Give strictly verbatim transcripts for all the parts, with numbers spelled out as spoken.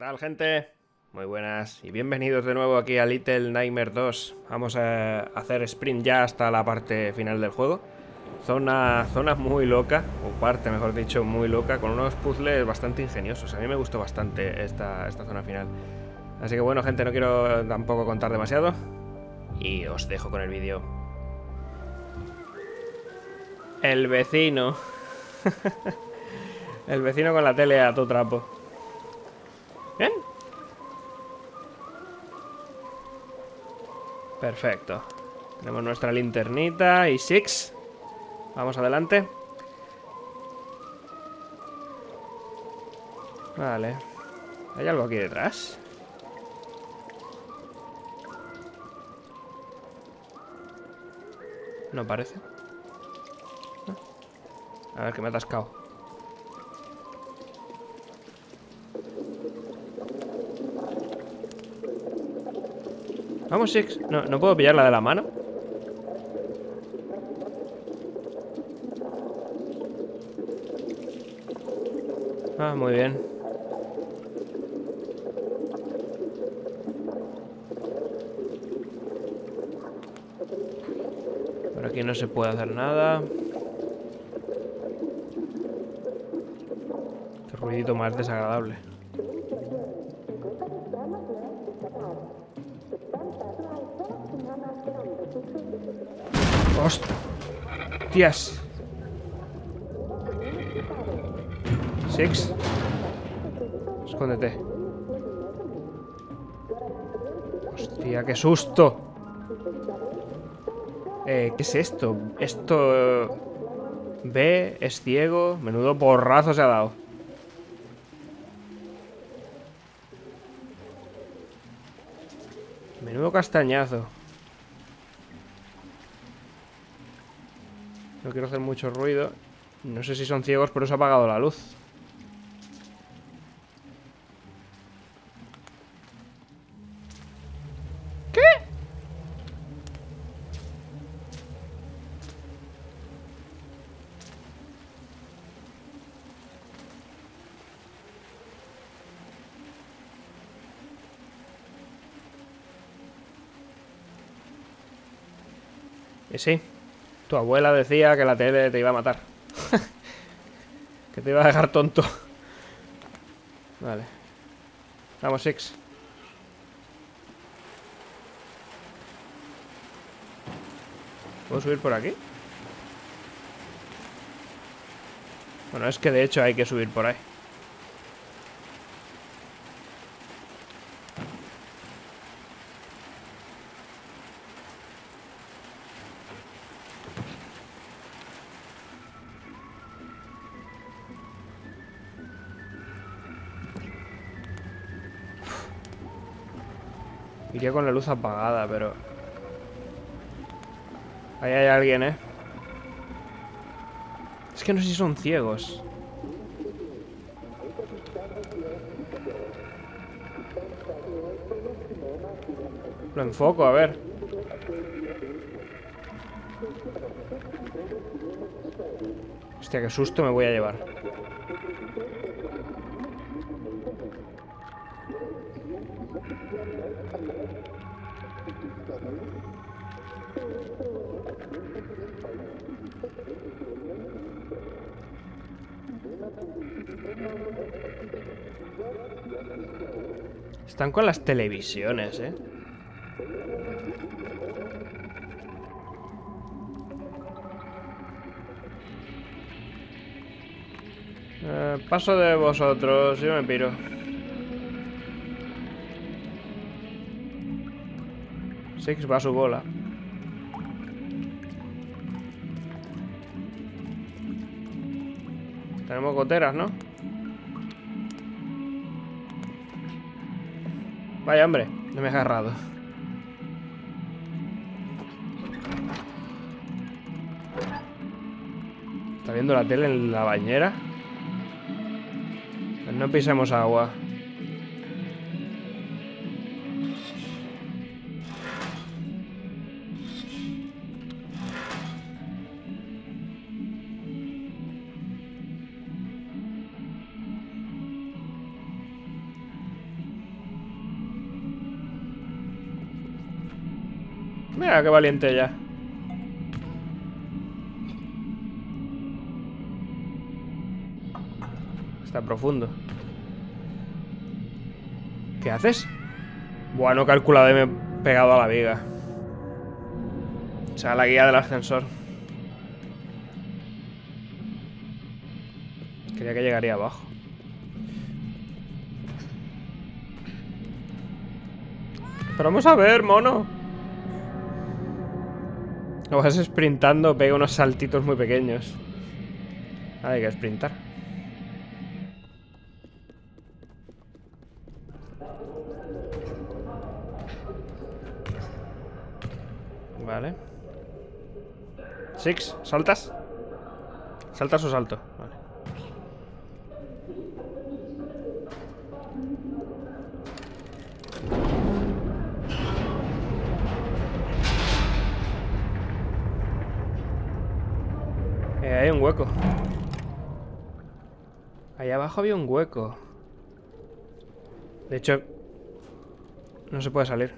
¿Qué tal, gente? Muy buenas y bienvenidos de nuevo aquí a Little Nightmares dos. Vamos a hacer sprint ya hasta la parte final del juego. Zona, zona muy loca, o parte mejor dicho, muy loca, con unos puzzles bastante ingeniosos. A mí me gustó bastante esta, esta zona final. Así que bueno, gente, no quiero tampoco contar demasiado y os dejo con el vídeo. El vecino. El vecino con la tele a todo trapo. Bien. Perfecto. Tenemos nuestra linternita y Six. Vamos adelante. Vale. ¿Hay algo aquí detrás? No parece. A ver, que me he atascado. Vamos, Six. No, no puedo pillarla de la mano. Ah, muy bien. Por aquí no se puede hacer nada. Qué ruidito más desagradable. ¡Hostias! Six. Escóndete. Hostia, qué susto. Eh, ¿qué es esto? Esto... Ve, es ciego. Menudo porrazo se ha dado. Menudo castañazo. No quiero hacer mucho ruido. No sé si son ciegos, pero se ha apagado la luz. ¿Qué? Y sí. Tu abuela decía que la tele te iba a matar. Que te iba a dejar tonto. Vale. Vamos, Six. ¿Puedo subir por aquí? Bueno, es que de hecho hay que subir por ahí. Iría con la luz apagada, pero... Ahí hay alguien, ¿eh? Es que no sé si son ciegos. Lo enfoco, a ver. Hostia, qué susto me voy a llevar. Están con las televisiones, ¿eh? eh paso de vosotros, yo me piro. Six va a su bola. Tenemos goteras, ¿no? Vaya, hombre, no me he agarrado. ¿Está viendo la tele en la bañera? Pues no pisemos agua. Mira, qué valiente ella. Está profundo. ¿Qué haces? Buah, no he calculado y me he pegado a la viga. O sea, la guía del ascensor. Creía que llegaría abajo. Pero vamos a ver, mono. Lo vas sprintando, pega unos saltitos muy pequeños. Ahora hay que sprintar. Vale. Six, ¿saltas? ¿Saltas o salto? Vale. Hay un hueco. Allá abajo había un hueco. De hecho, no se puede salir.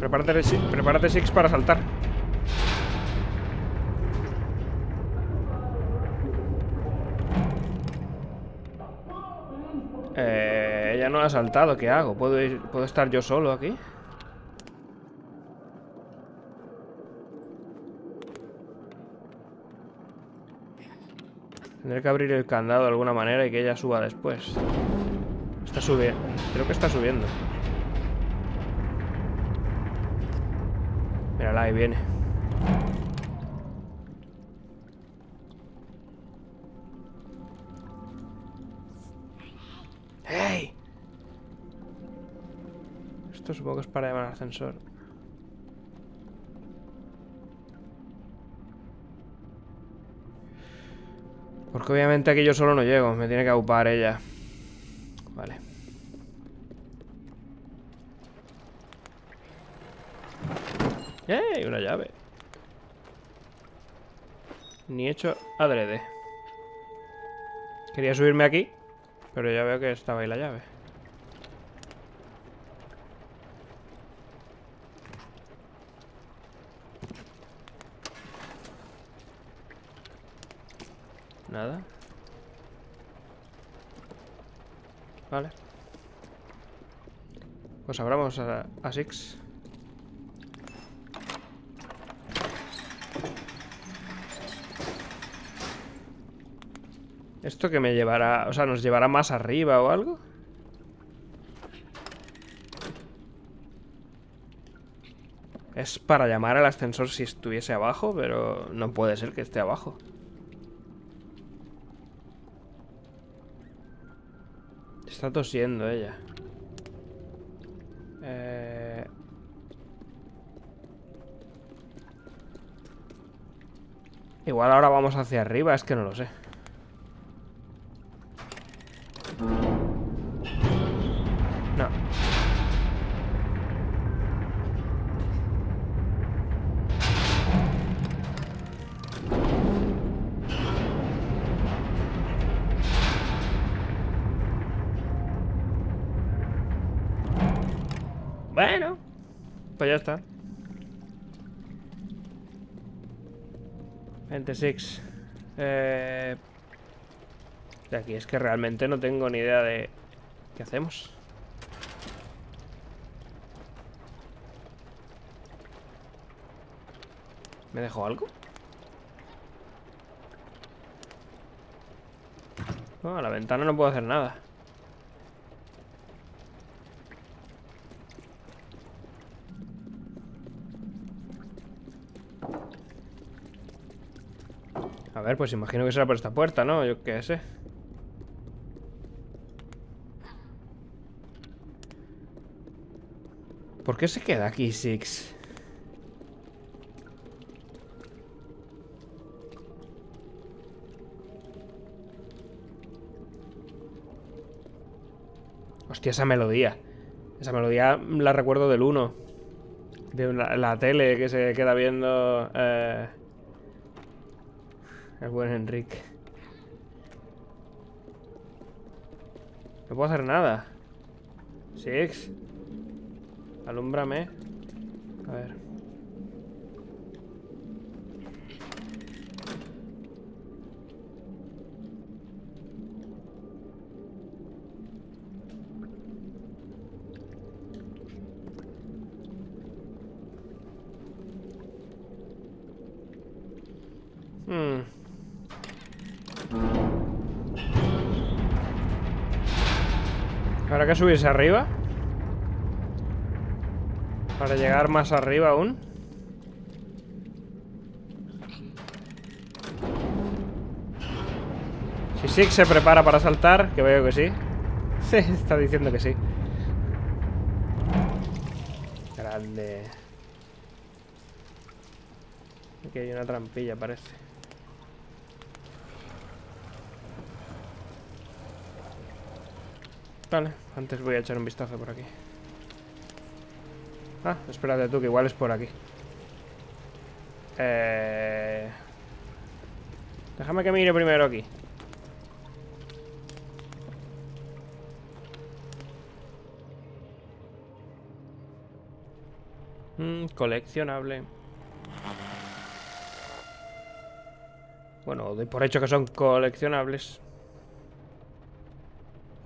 Prepárate, prepárate Six, para saltar. Eh, ella no ha saltado. ¿Qué hago? ¿Puedo ir, puedo estar yo solo aquí? Tendré que abrir el candado de alguna manera y que ella suba después. Está subiendo. Creo que está subiendo. Mírala, ahí viene. ¡Hey! Esto supongo que es para llamar al ascensor. Porque obviamente aquí yo solo no llego. Me tiene que aupar ella. Vale. ¡Eh! Una llave. Ni hecho adrede. Quería subirme aquí, pero ya veo que estaba ahí la llave. Nada. Vale. Pues abramos a, a Six. ¿Esto que me llevará? O sea, ¿nos llevará más arriba o algo? Es para llamar al ascensor si estuviese abajo, pero no puede ser que esté abajo. Está tosiendo ella. Eh... Igual ahora vamos hacia arriba, es que no lo sé. No. Bueno, pues ya está. veintiséis. Eh, de aquí es que realmente no tengo ni idea de qué hacemos. ¿Me dejó algo? No, a la ventana no puedo hacer nada. A ver, pues imagino que será por esta puerta, ¿no? Yo qué sé. ¿Por qué se queda aquí, Six? Hostia, esa melodía. Esa melodía la recuerdo del uno. De la, la tele que se queda viendo... Eh... El buen Enrique. No puedo hacer nada. Six, alúmbrame. A ver. ¿Habrá que subirse arriba? Para llegar más arriba aún. Si Six se prepara para saltar, que veo que sí. Se está diciendo que sí. Grande. Aquí hay una trampilla, parece. Vale, antes voy a echar un vistazo por aquí. Ah, espérate tú, que igual es por aquí. Eh... Déjame que mire primero aquí. Mm, coleccionable. Bueno, doy por hecho que son coleccionables.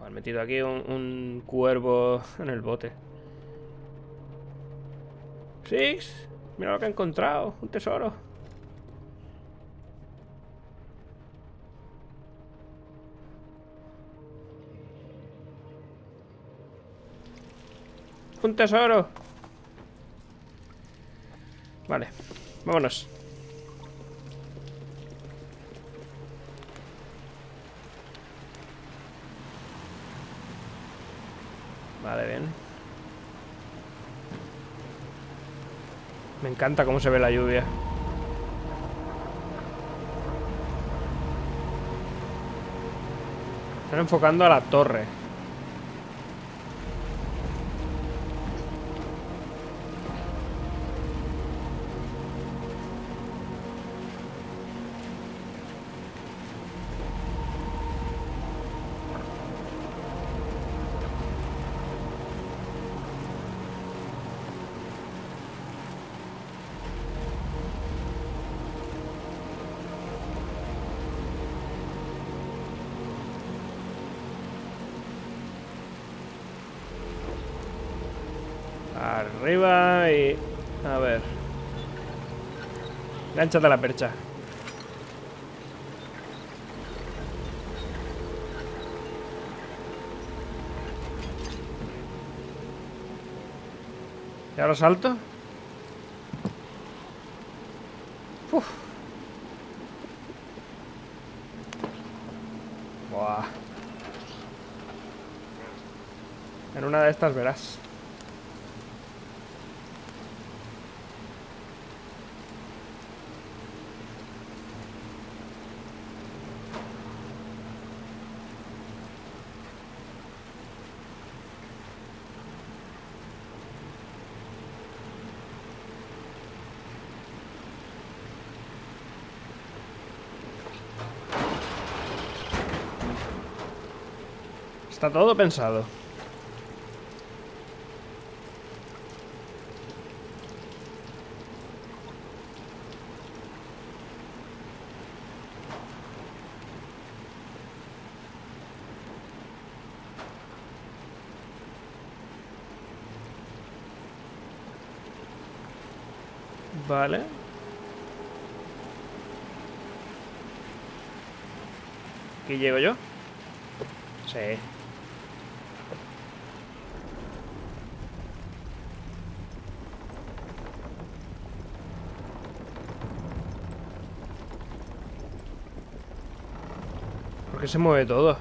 Han metido aquí un, un cuervo en el bote. Six, mira lo que he encontrado, un tesoro. Un tesoro. Vale, vámonos. Vale, bien. Me encanta cómo se ve la lluvia. Están enfocando a la torre. Arriba y... a ver... Gánchate a la percha. ¿Y ahora salto? Uf. Buah. En una de estas verás. Está todo pensado. Vale. ¿Qué llego yo? Sí. Que se mueve todo.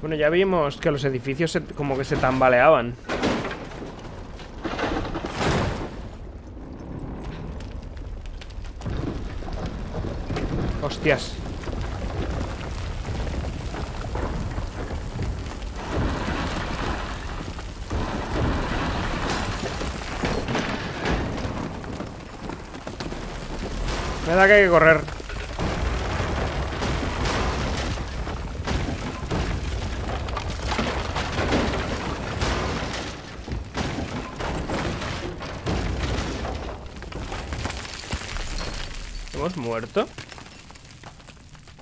Bueno, ya vimos que los edificios se, como que se tambaleaban. Hostias. Me da que hay que correr. ¿Hemos muerto?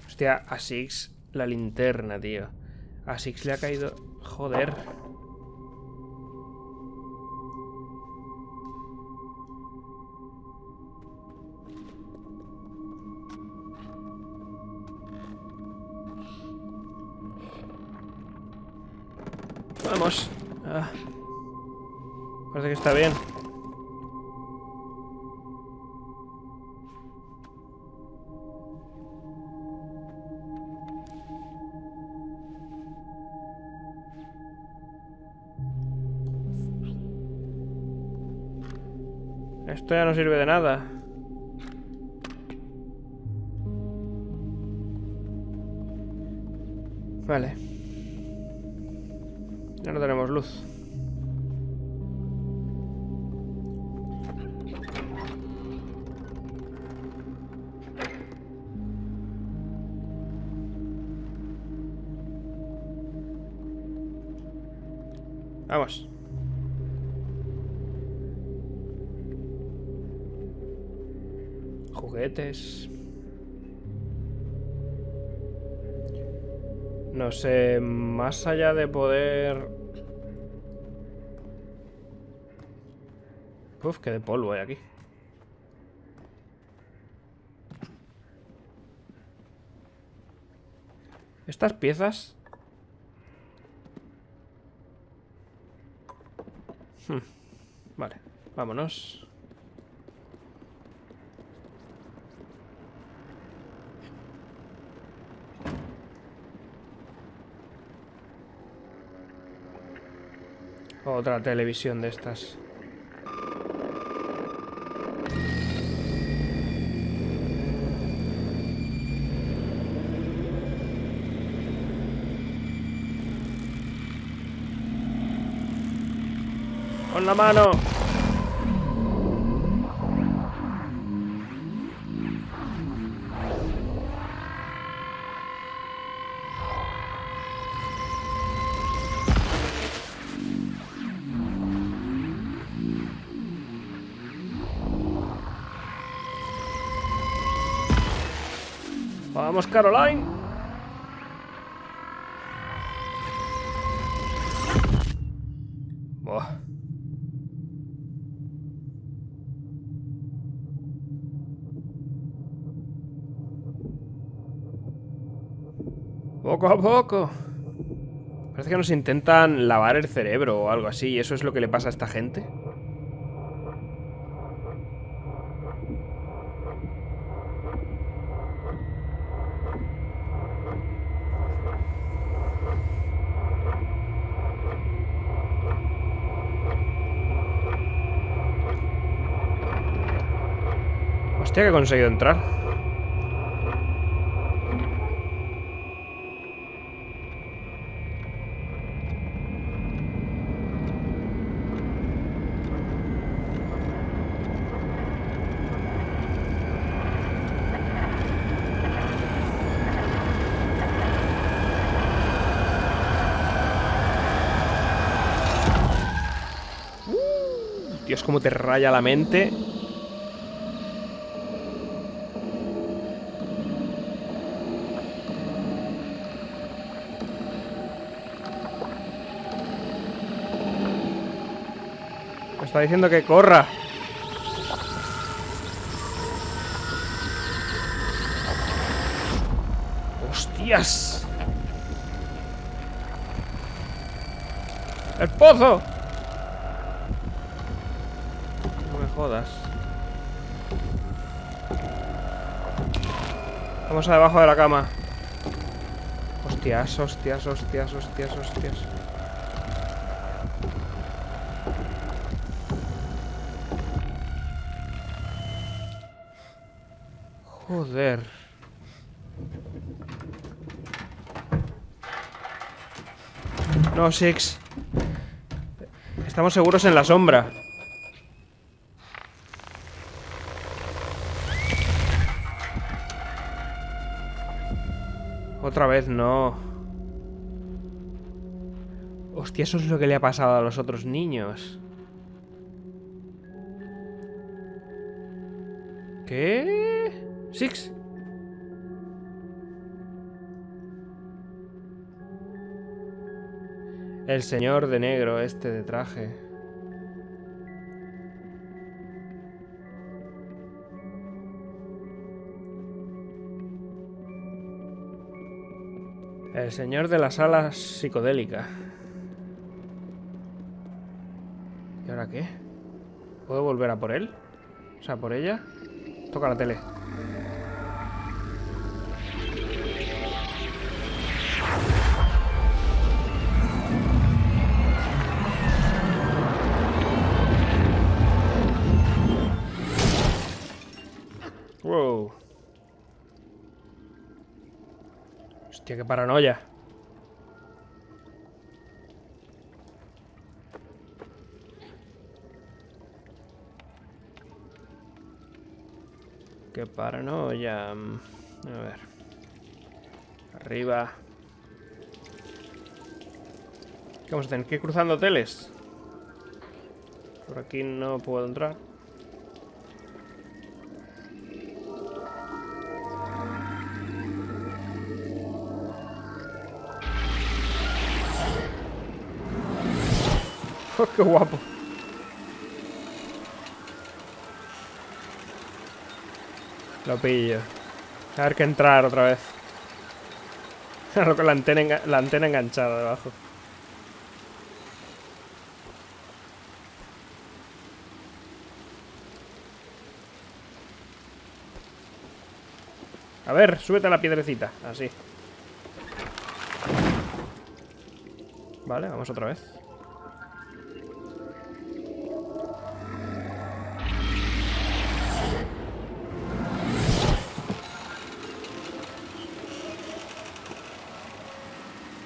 Hostia, a Six la linterna, tío. A Six le ha caído... Joder. Vamos. Ah. Parece que está bien. Esto ya no sirve de nada. Vale. Ya no tenemos luz. Vamos. Juguetes. No sé, más allá de poder... Uf, que de polvo hay aquí. Estas piezas... Hmm. Vale, vámonos. Otra televisión de estas. ¡Con la mano! ¡Vamos, Caroline! Buah. Poco a poco. Parece que nos intentan lavar el cerebro o algo así, y eso es lo que le pasa a esta gente. Hostia, que he conseguido entrar. Uh, Dios, cómo te raya la mente. Está diciendo que corra. ¡Hostias! ¡El pozo! No me jodas. Vamos a debajo de la cama. Hostias, hostias, hostias, hostias, hostias. Joder. No, Six. Estamos seguros en la sombra. Otra vez no. Hostia, eso es lo que le ha pasado a los otros niños. ¿Qué? Six. El señor de negro, este de traje. El señor de las alas psicodélicas. ¿Y ahora qué? ¿Puedo volver a por él? O sea, por ella. Toca la tele. Wow. Hostia, qué paranoia. Qué paranoia. A ver. Arriba. ¿Qué vamos a tener que ir cruzando hoteles? Por aquí no puedo entrar. Oh, ¡qué guapo! Lo pillo. A ver, que entrar otra vez. Con la antena, la antena enganchada debajo. A ver, súbete a la piedrecita. Así. Vale, vamos otra vez.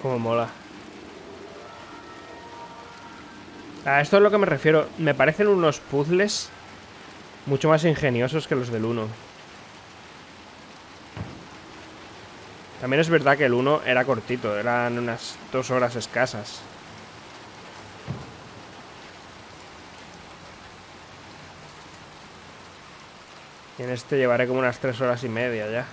Como mola. A esto es lo que me refiero. Me parecen unos puzzles mucho más ingeniosos que los del uno. También es verdad que el uno era cortito. Eran unas dos horas escasas. Y en este llevaré como unas tres horas y media ya.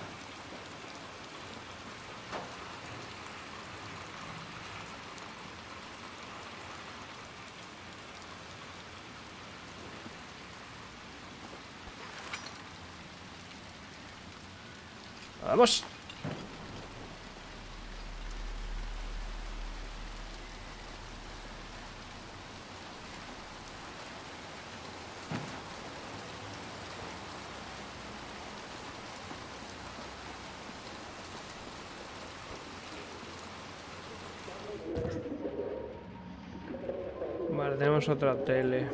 ¡Vamos! Vale, tenemos otra tele.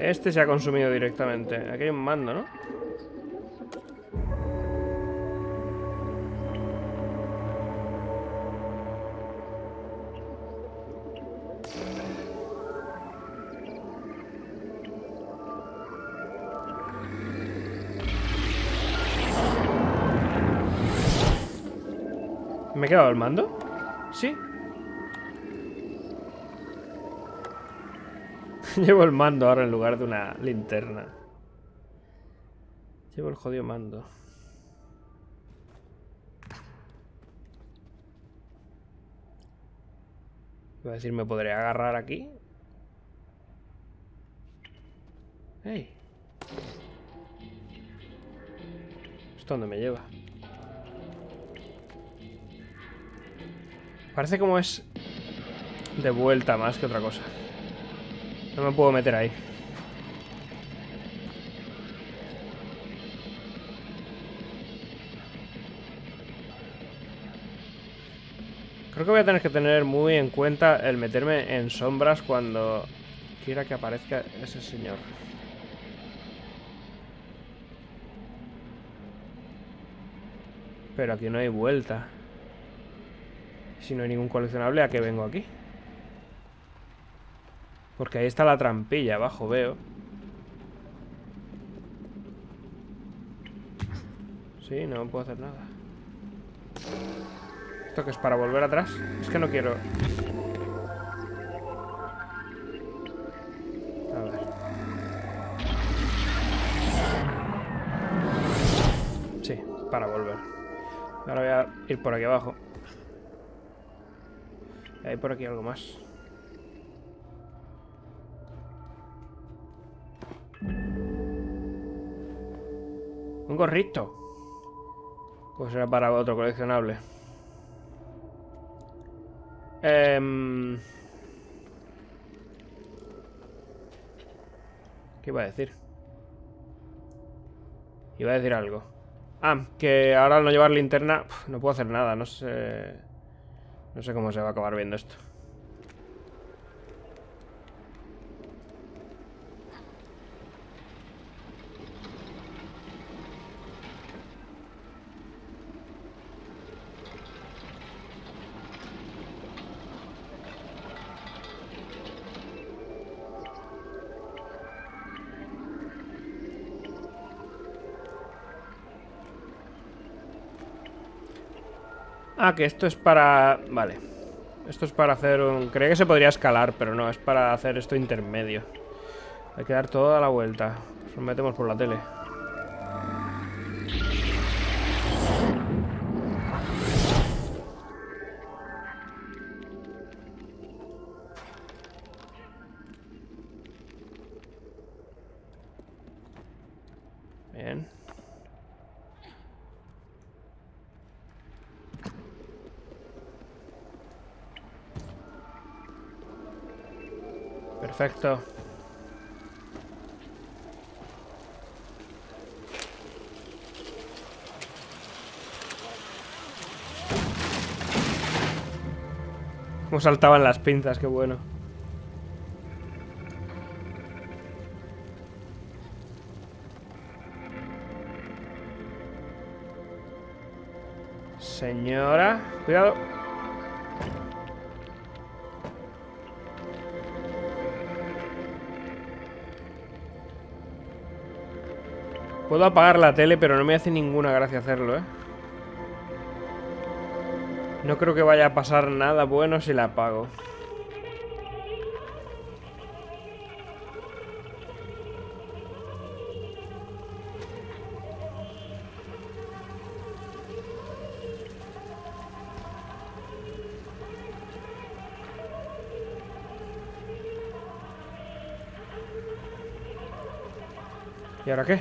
Este se ha consumido directamente. Aquí hay un mando, ¿no? ¿Me he quedado el mando? Sí. Llevo el mando ahora en lugar de una linterna. Llevo el jodido mando. Iba a decir, ¿me podré agarrar aquí? ¡Ey! ¿Esto dónde me lleva? Parece como es de vuelta más que otra cosa. No me puedo meter ahí. Creo que voy a tener que tener muy en cuenta el meterme en sombras cuando quiera que aparezca ese señor. Pero aquí no hay vuelta. Si no hay ningún coleccionable, ¿a qué vengo aquí? Porque ahí está la trampilla abajo, veo. Sí, no puedo hacer nada. ¿Esto que es para volver atrás? Es que no quiero... A ver. Sí, para volver. Ahora voy a ir por aquí abajo. Hay por aquí algo más. Un gorrito. Pues era para otro coleccionable. Eh... ¿Qué iba a decir? Iba a decir algo. Ah, que ahora al no llevar linterna no puedo hacer nada, no sé. No sé cómo se va a acabar viendo esto. Ah, que esto es para... Vale. Esto es para hacer un... Creía que se podría escalar, pero no. Es para hacer esto intermedio. Hay que dar toda la vuelta. Nos metemos por la tele. Bien. Perfecto. Como saltaban las pinzas, qué bueno. Señora, cuidado. Puedo apagar la tele, pero no me hace ninguna gracia hacerlo, ¿eh? No creo que vaya a pasar nada bueno si la apago. ¿Y ahora qué?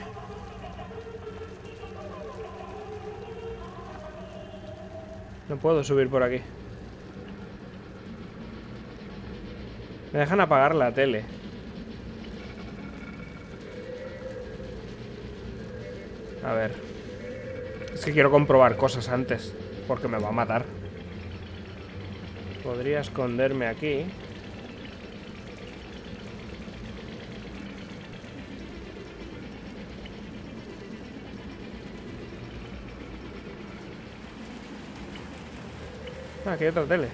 No puedo subir por aquí. Me dejan apagar la tele. A ver. Es que quiero comprobar cosas antes, porque me va a matar. Podría esconderme aquí. Ah, aquí hay otra tele.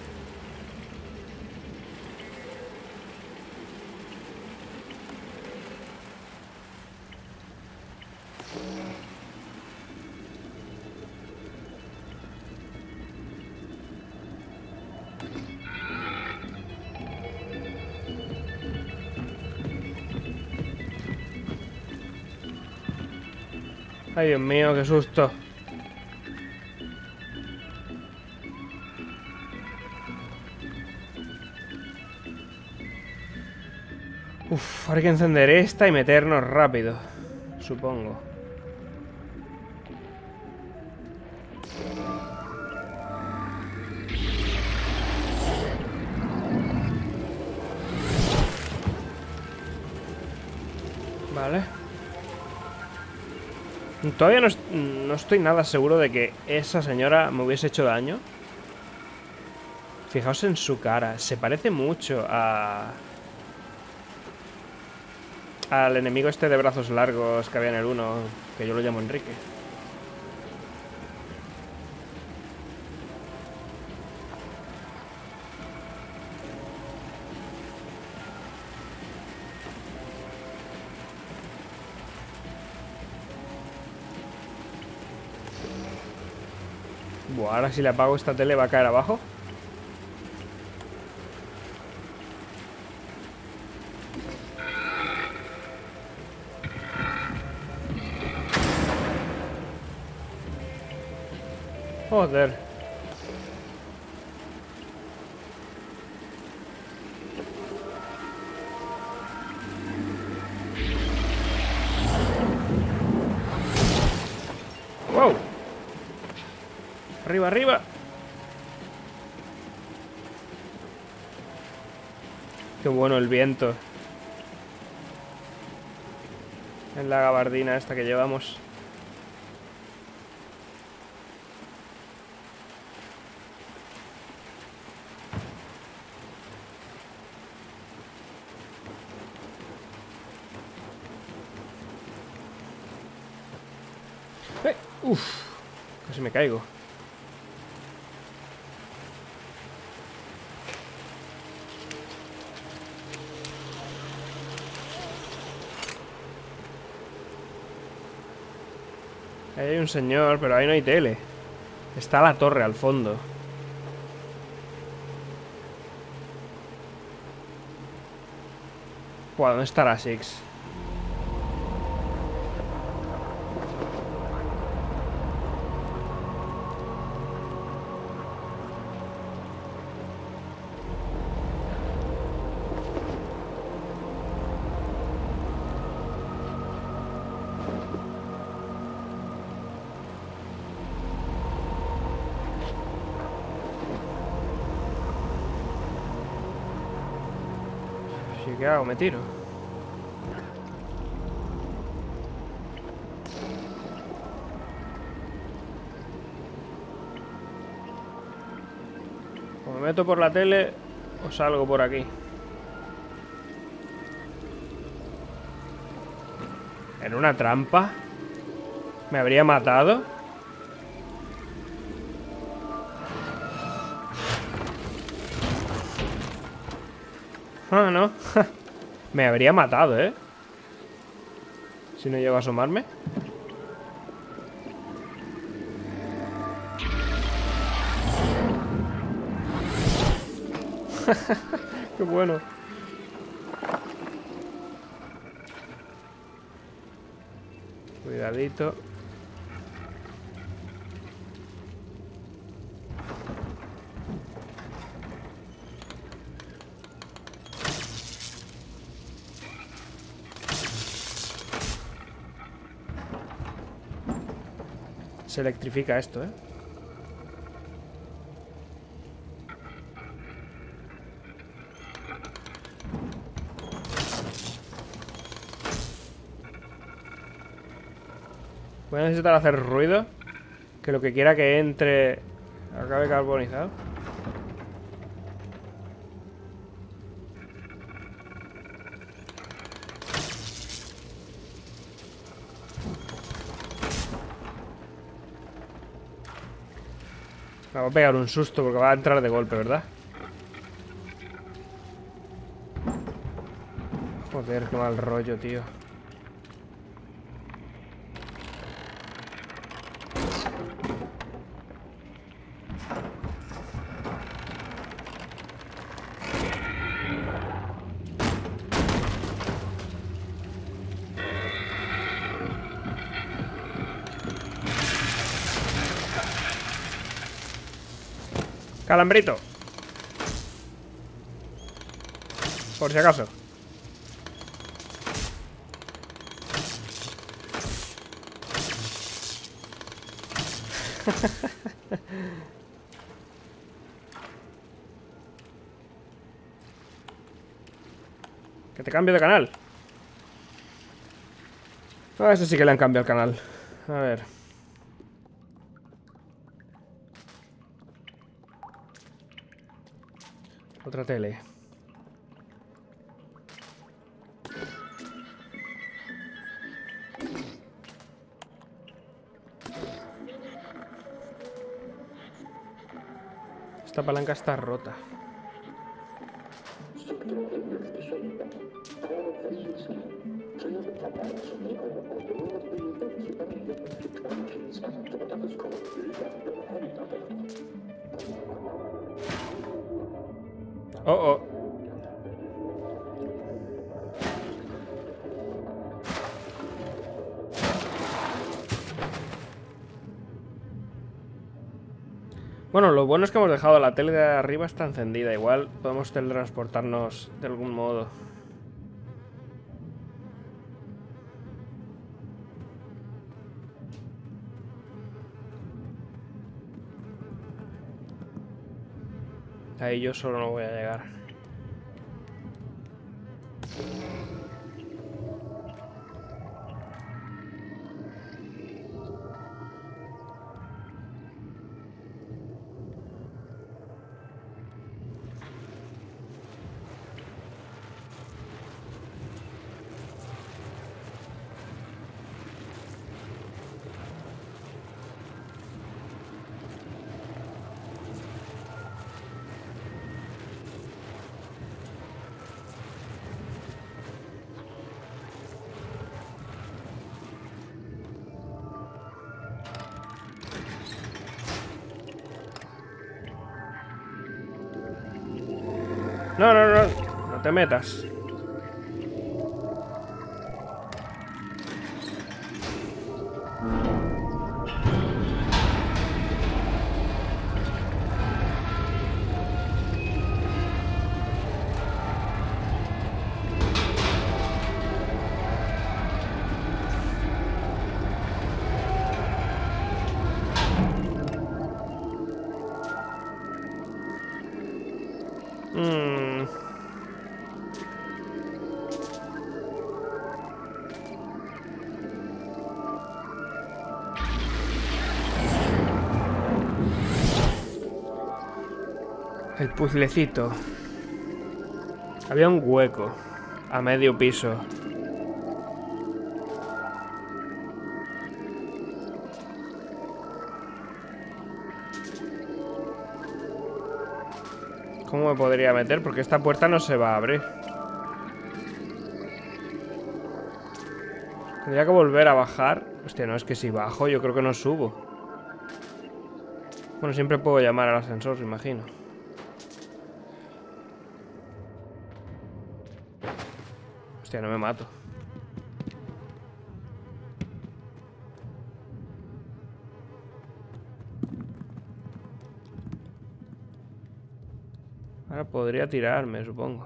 Ay, Dios mío, qué susto. Uf, ahora hay que encender esta y meternos rápido, supongo. Vale. Todavía no, no estoy nada seguro de que esa señora me hubiese hecho daño. Fijaos en su cara, se parece mucho a... al enemigo este de brazos largos que había en el uno, que yo lo llamo Enrique. Buah, ahora si le apago esta tele va a caer abajo. Joder. Wow. Arriba, arriba. Qué bueno el viento. En la gabardina esta que llevamos. Uf, casi me caigo. Ahí hay un señor, pero ahí no hay tele. Está la torre al fondo. Buah, ¿dónde estará Six? ¿Qué hago? Me tiro. O me meto por la tele o salgo por aquí. ¿En una trampa? ¿Me habría matado? Ah, no. Me habría matado, ¿eh? Si no llego a asomarme. Qué bueno. Cuidadito. Se electrifica esto, ¿eh? Voy a necesitar hacer ruido. Que lo que quiera que entre acabe carbonizado. Me va a pegar un susto porque va a entrar de golpe, ¿verdad? Joder, qué mal rollo, tío. Calambrito. Por si acaso. Que te cambio de canal. Ah, eso sí que le han cambiado el canal. A ver. Otra tele. Esta palanca está rota. Uh-oh. Bueno, lo bueno es que hemos dejado la tele de arriba está encendida. Igual podemos teletransportarnos de algún modo. Ahí yo solo no voy a llegar. No, no, no, no te metas. El puzzlecito. Había un hueco a medio piso. ¿Cómo me podría meter? Porque esta puerta no se va a abrir. Tendría que volver a bajar. Hostia, no, es que si bajo yo creo que no subo. Bueno, siempre puedo llamar al ascensor, imagino. Hostia, no me mato. Ahora podría tirarme, supongo.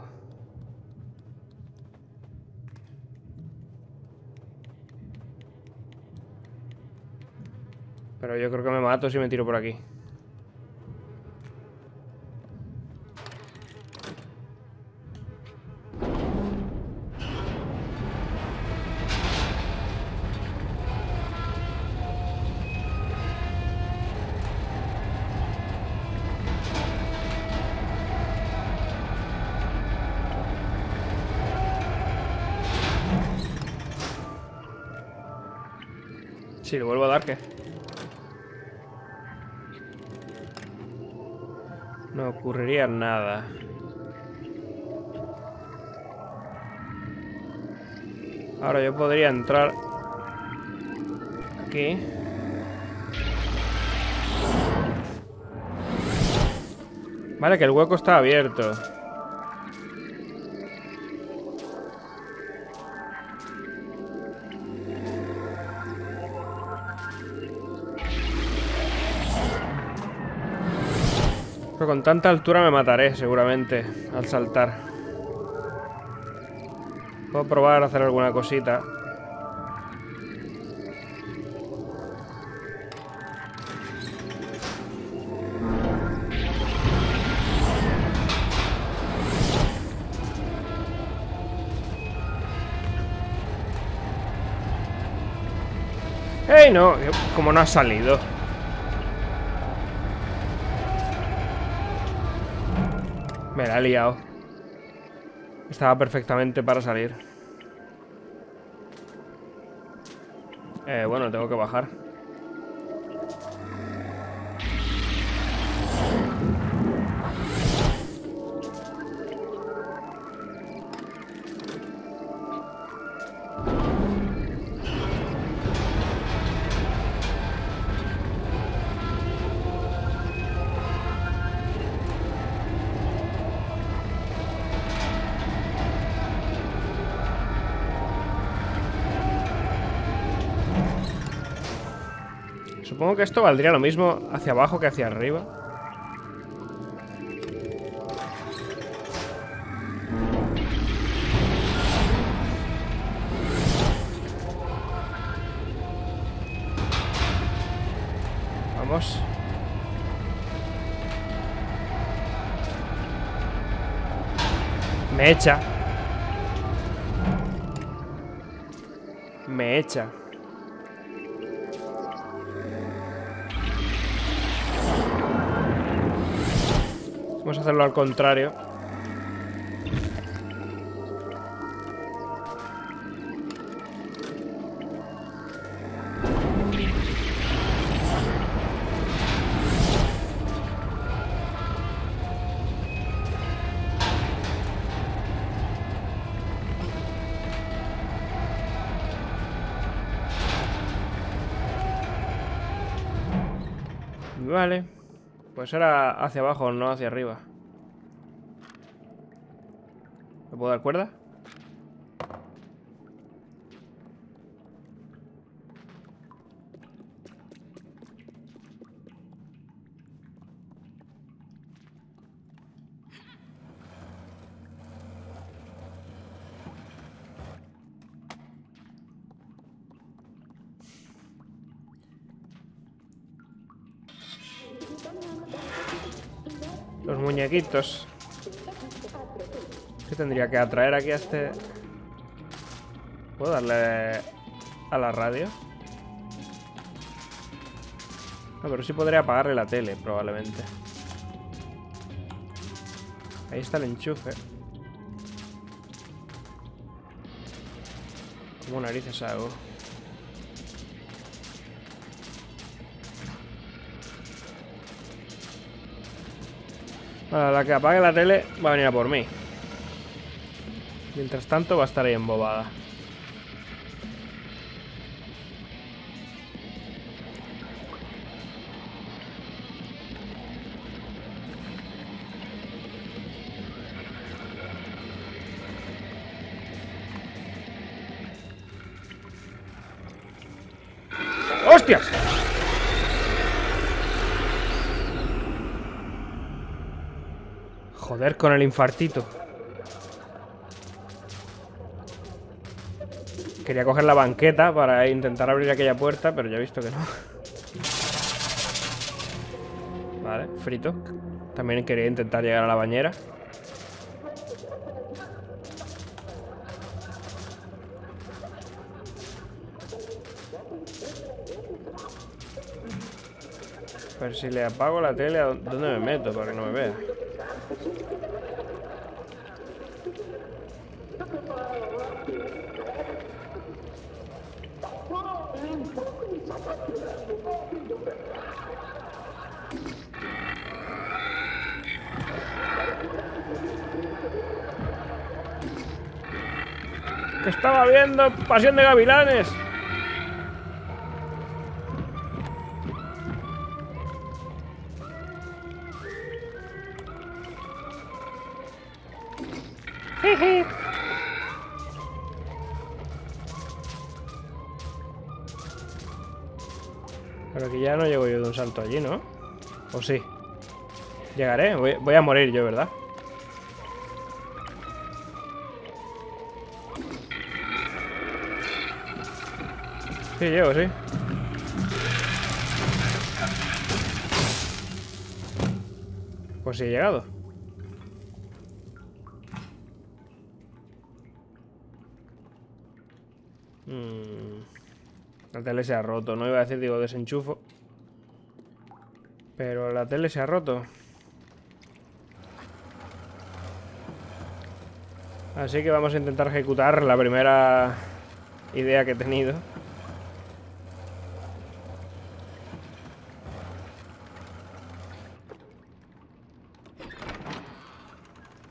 Pero yo creo que me mato si me tiro por aquí. Si le vuelvo a dar, ¿qué? No ocurriría nada. Ahora yo podría entrar aquí. Vale, que el hueco está abierto. Con tanta altura me mataré, seguramente, al saltar. Puedo probar a hacer alguna cosita. ¡Ey, no! Como no ha salido. Me la he liado. Estaba perfectamente para salir. Eh, bueno, tengo que bajar. Supongo que esto valdría lo mismo hacia abajo que hacia arriba. Vamos. Me echa. Me echa. Vamos a hacerlo al contrario. Vale, pues ahora hacia abajo, no hacia arriba. ¿Me puedo dar cuerda? Los muñequitos. ¿Qué tendría que atraer aquí a este? ¿Puedo darle a la radio? No, pero sí podría apagarle la tele, probablemente. Ahí está el enchufe. ¿Cómo narices hago? A la que apague la tele va a venir a por mí. Mientras tanto va a estar ahí embobada. ¡Hostias! Joder, con el infartito. Quería coger la banqueta para intentar abrir aquella puerta, pero ya he visto que no. Vale, frito. También quería intentar llegar a la bañera. Pero si le apago la tele, ¿a dónde me meto para que no me vea? Que estaba viendo Pasión de Gavilanes. Pero que ya no llego yo de un salto allí, ¿no? ¿O sí? Llegaré, voy, voy a morir yo, ¿verdad? Sí, llego, sí. Pues sí, he llegado. Mm. La tele se ha roto, no iba a decir, digo, desenchufo. Pero la tele se ha roto. Así que vamos a intentar ejecutar la primera idea que he tenido.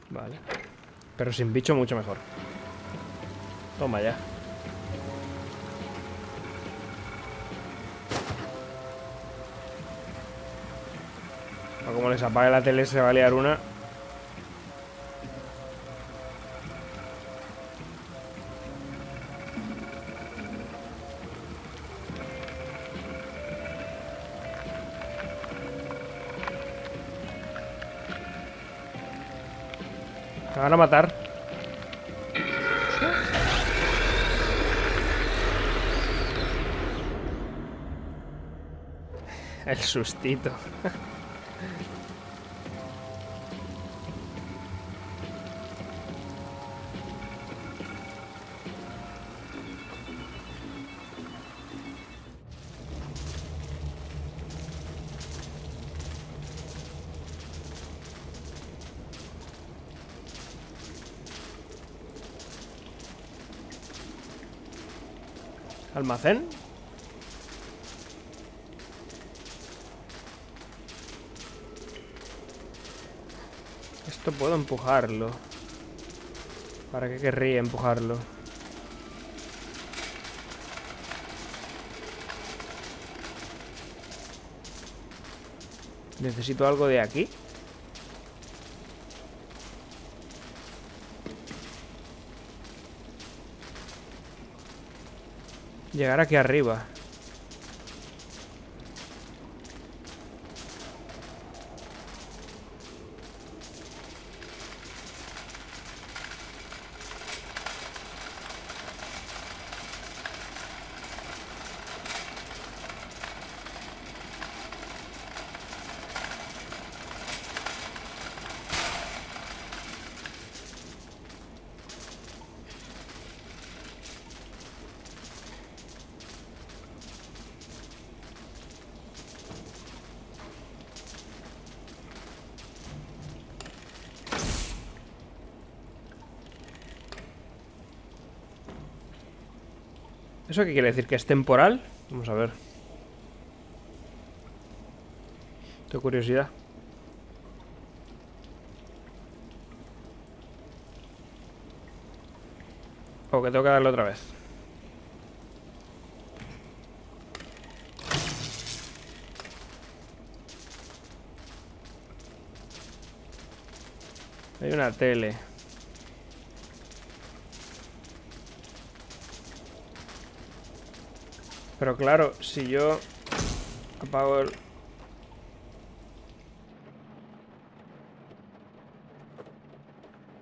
Vale. Pero sin bicho mucho mejor. Toma ya. O como les apague la tele se va a liar una. Me van a matar. El sustito. Almacén. Esto puedo empujarlo. ¿Para qué querría empujarlo? Necesito algo de aquí. Llegar aquí arriba. ¿Eso qué quiere decir? ¿Que es temporal? Vamos a ver. Tengo curiosidad. O que tengo que darle otra vez. Hay una tele. Pero claro, si yo apago el...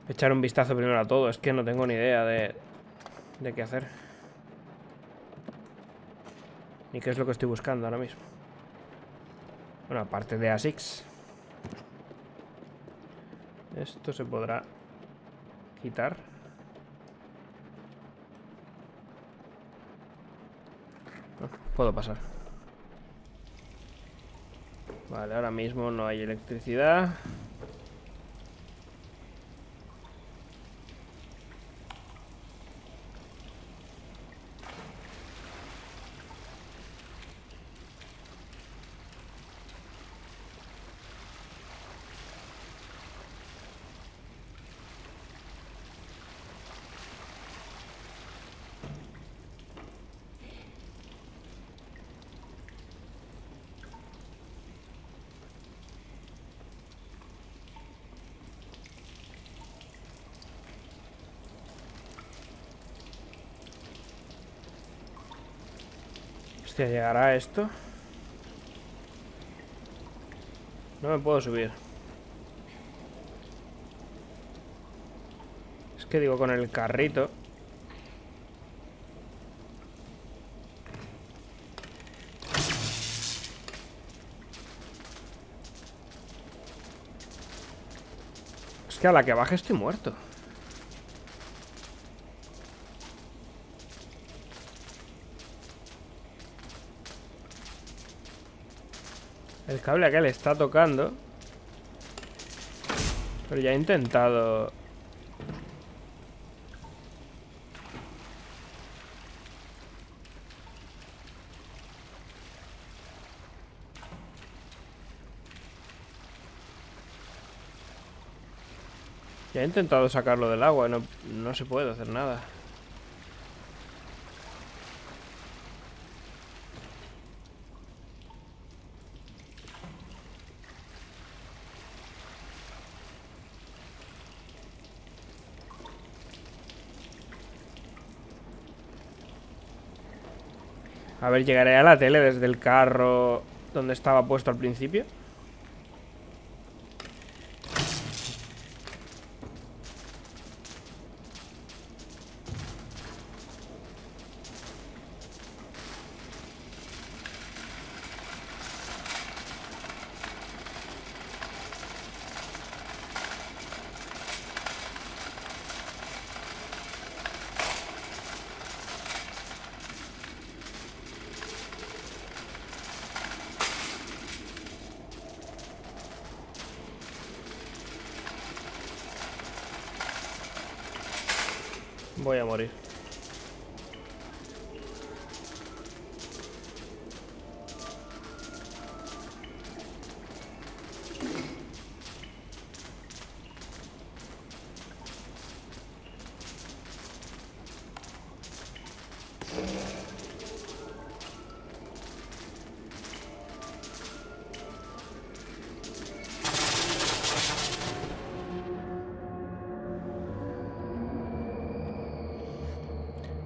Echar un vistazo primero a todo, es que no tengo ni idea de, de qué hacer. Ni qué es lo que estoy buscando ahora mismo. Bueno, aparte de A seis. Esto se podrá quitar. Puedo pasar. Vale, ahora mismo no hay electricidad. Hostia, ¿llegará a esto? No me puedo subir. Es que digo, con el carrito. Es que a la que baje estoy muerto. El cable acá le está tocando. Pero ya he intentado. Ya he intentado sacarlo del agua. No, no se puede hacer nada. A ver, ¿llegaré a la tele desde el carro donde estaba puesto al principio? Voy a morir.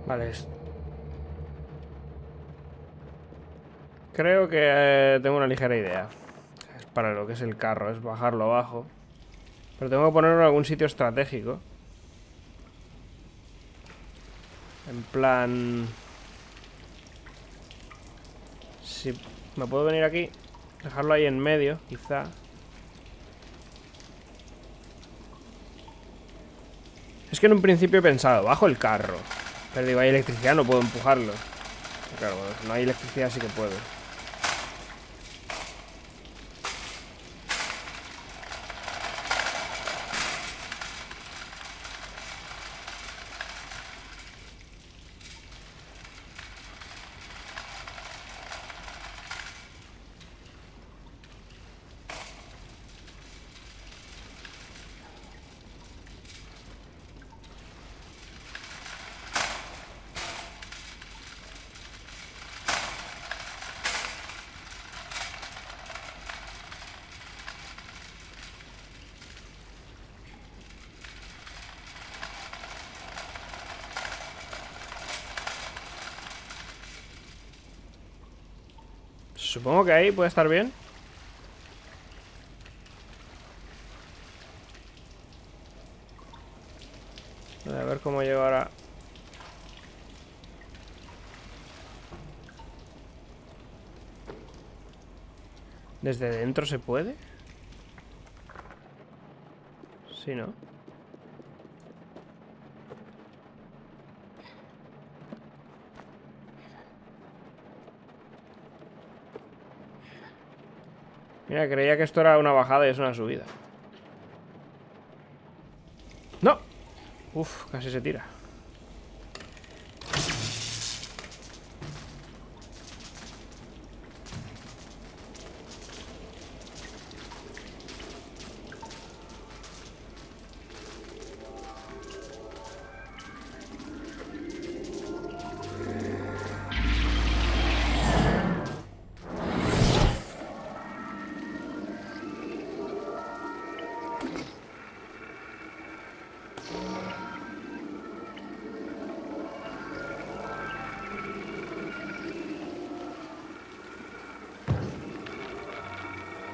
Vale. Creo que eh, tengo una ligera idea. Es para lo que es el carro, es bajarlo abajo. Pero tengo que ponerlo en algún sitio estratégico. En plan... Si me puedo venir aquí, dejarlo ahí en medio, quizá. Es que en un principio he pensado, bajo el carro. Pero digo, hay electricidad, no puedo empujarlo. Claro, bueno, no hay electricidad, sí que puedo. Supongo que ahí puede estar bien. A ver cómo llego ahora. ¿Desde dentro se puede? Sí, ¿no? Mira, creía que esto era una bajada y es una subida. ¡No! Uf, casi se tira.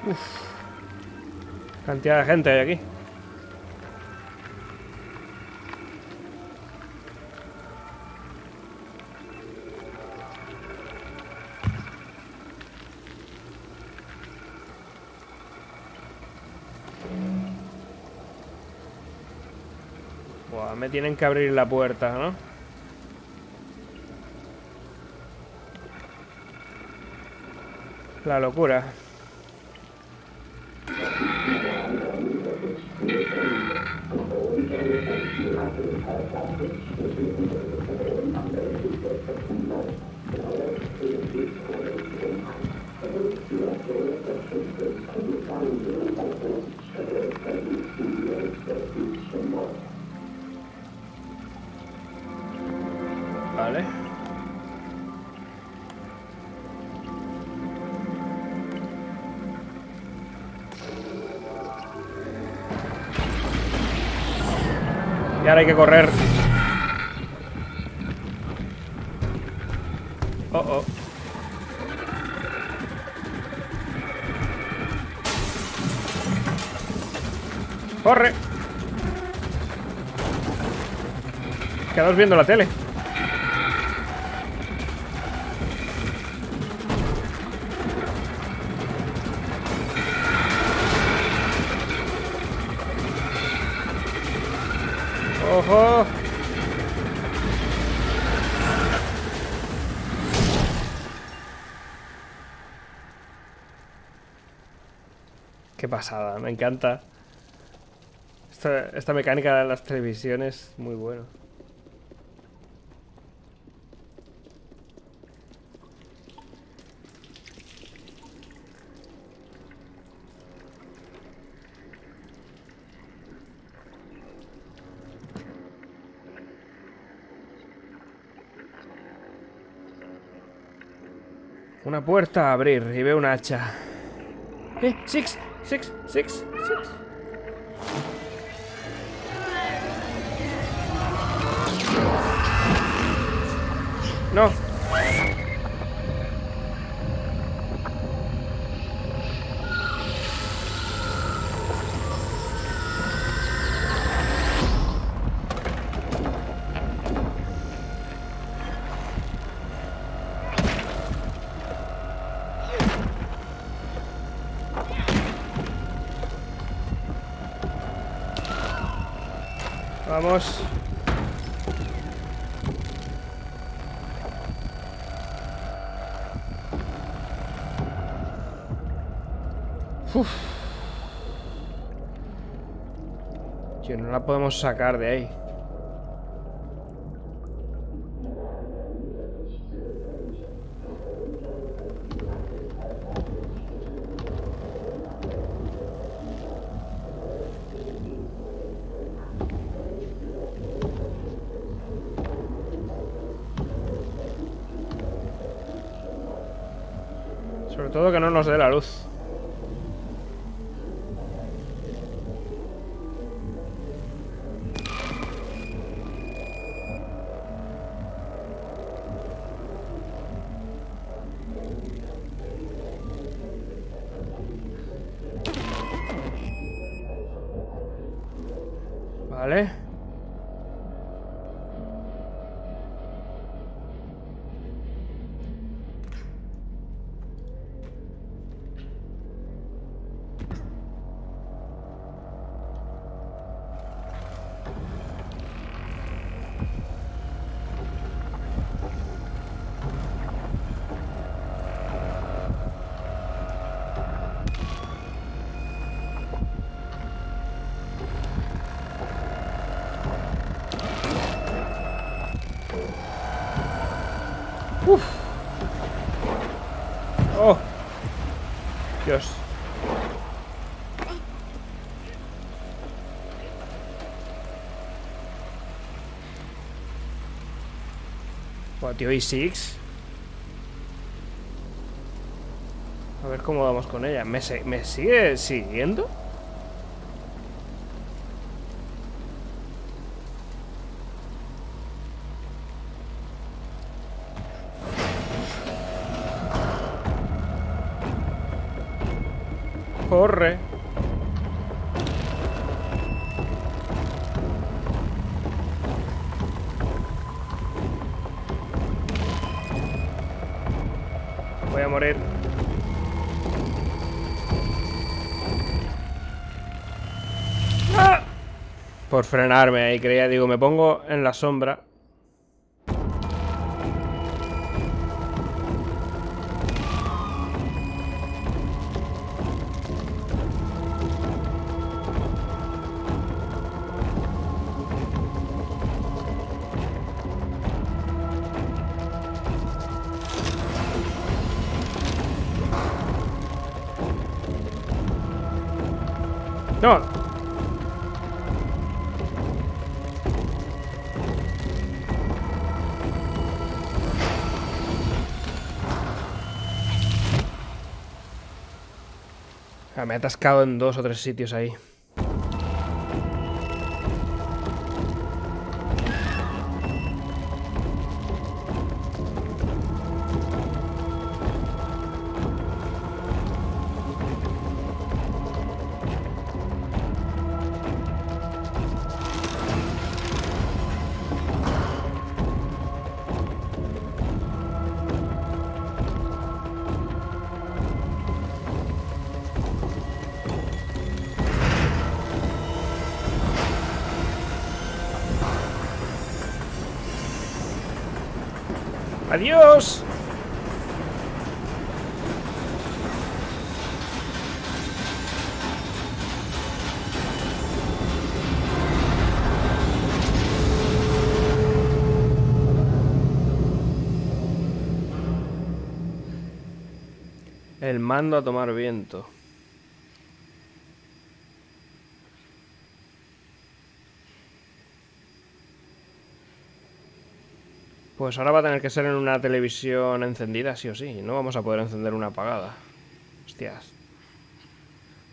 Uf, cantidad de gente hay aquí. Buah, me tienen que abrir la puerta, ¿no? La locura. Vale. Y ahora hay que correr. Oh, oh. Corre. Quedaos viendo la tele. ¡Ojo! ¡Qué pasada! Me encanta. Esta, esta mecánica de las televisiones, muy bueno. Una puerta a abrir y veo un hacha. Eh, Six, Six, Six, Six. No. Vamos. Uf. Tío, no la podemos sacar de ahí. Sobre todo que no nos dé la luz. Vale. Uf. Oh, Dios. Bueno, tío, y Six. A ver cómo vamos con ella. ¿Me, me sigue siguiendo? Corre. Voy a morir. ¡Ah! Por frenarme ahí, creía, digo, me pongo en la sombra. No. Ah, me he atascado en dos o tres sitios ahí. ¡Adiós! El mando a tomar viento. Pues ahora va a tener que ser en una televisión encendida, sí o sí. No vamos a poder encender una apagada. Hostias.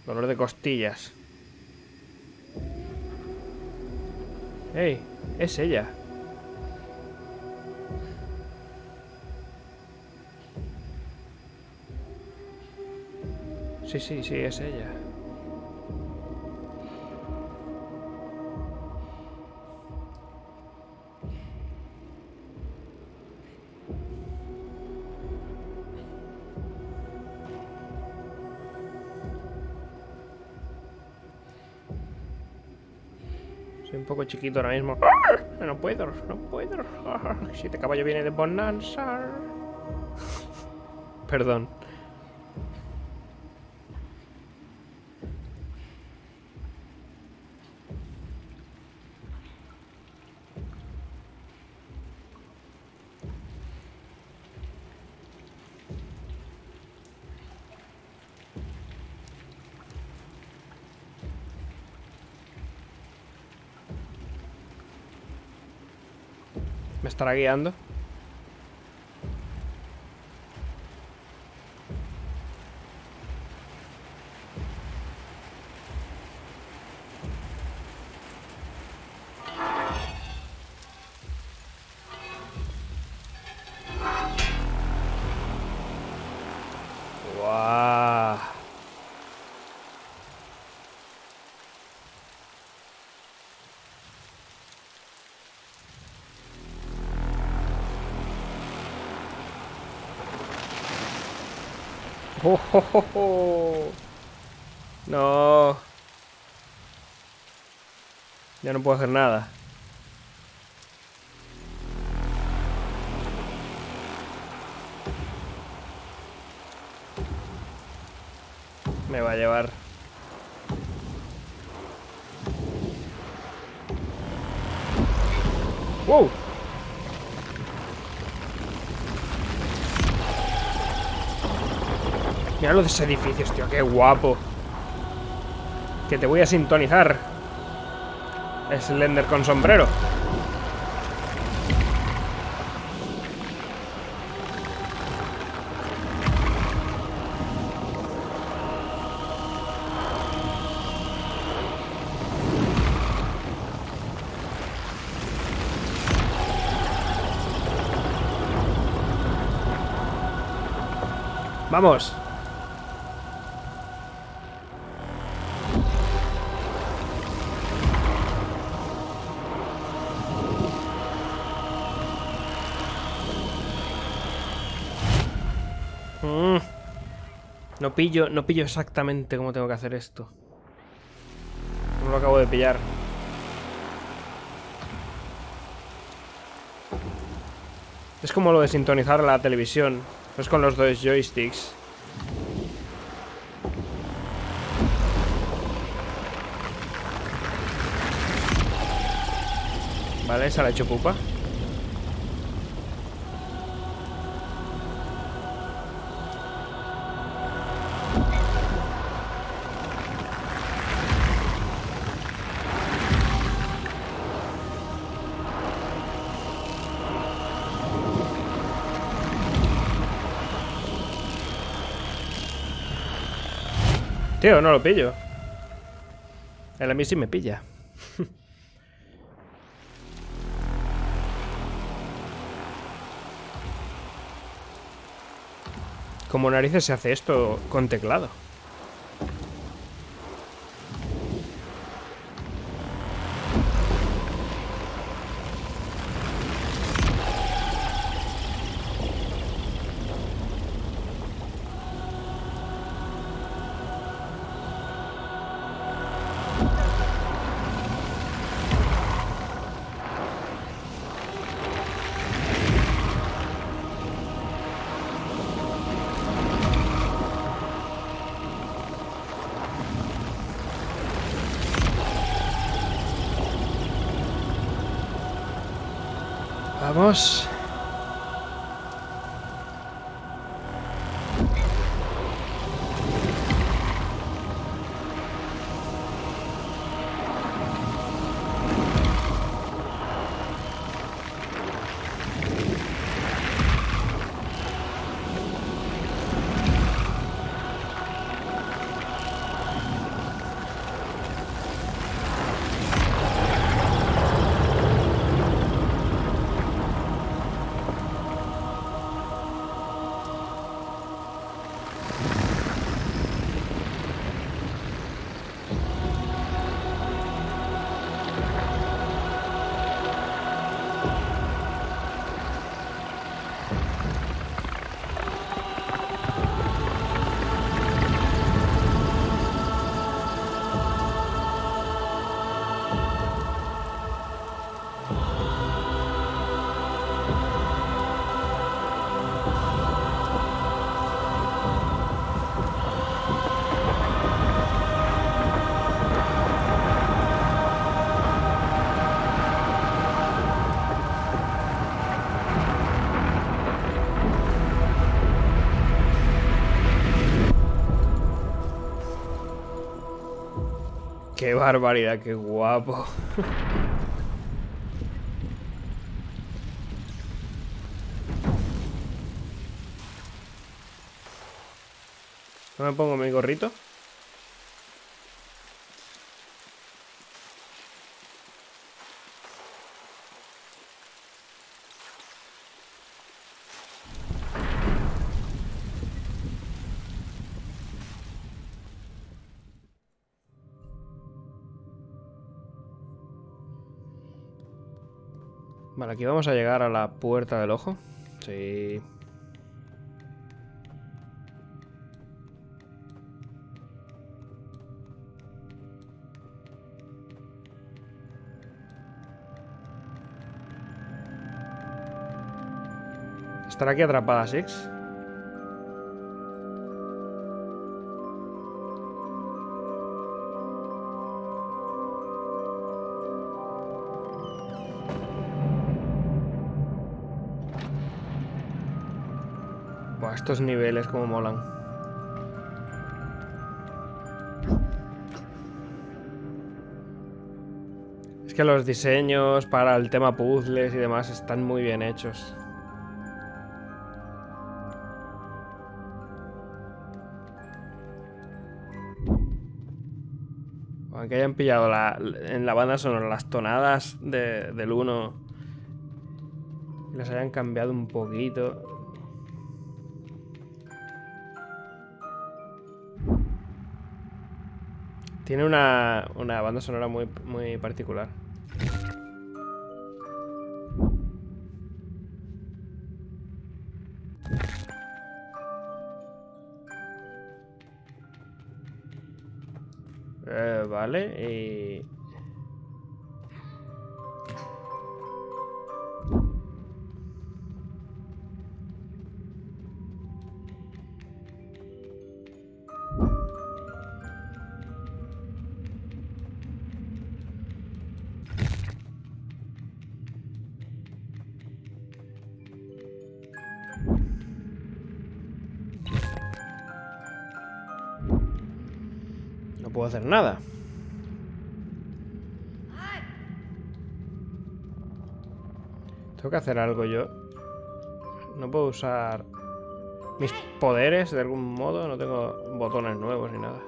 Dolor de costillas. ¡Ey! Es ella. Sí, sí, sí, es ella. Un poco chiquito ahora mismo. ¡Ah! No puedo, no puedo. ¡Ah! Si este caballo viene de Bonanza. Perdón. ¿Me estará guiando? ¡Guau! Oh, oh, oh, oh. No. Ya no puedo hacer nada. Me va a llevar. Wow. Mira los edificios, tío, qué guapo. Que te voy a sintonizar. Slender con sombrero. Vamos. No pillo, no pillo exactamente cómo tengo que hacer esto. No lo acabo de pillar. Es como lo de sintonizar la televisión. Es con los dos joysticks. Vale, esa la he hecho pupa. Tío, no lo pillo. Él a mí sí me pilla. Como narices se hace esto con teclado. Vamos. Qué barbaridad, qué guapo. ¿No me pongo mi gorrito? Vale, aquí vamos a llegar a la puerta del ojo. Sí. ¿Estará aquí atrapada Six? Buah, estos niveles como molan. Es que los diseños para el tema puzzles y demás están muy bien hechos. Que hayan pillado la, en la banda sonora las tonadas de, del uno y las hayan cambiado un poquito. Tiene una, una banda sonora muy, muy particular. Eh, vale, y... puedo hacer nada. Tengo que hacer algo yo. No puedo usar mis poderes de algún modo. No tengo botones nuevos ni nada.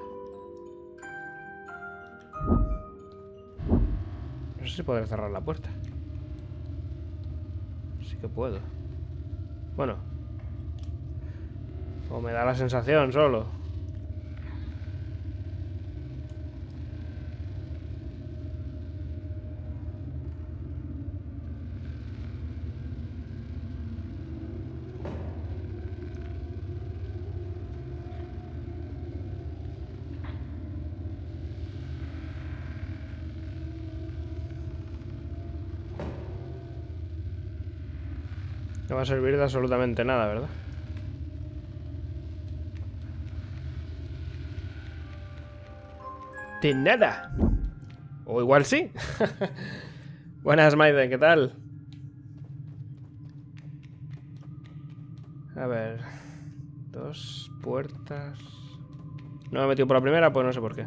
No sé si podré cerrar la puerta. Sí que puedo. Bueno. O me da la sensación solo. No va a servir de absolutamente nada, ¿verdad? ¡De nada! O igual sí. Buenas, Maiden, ¿qué tal? A ver... Dos puertas... No me he metido por la primera, pues no sé por qué.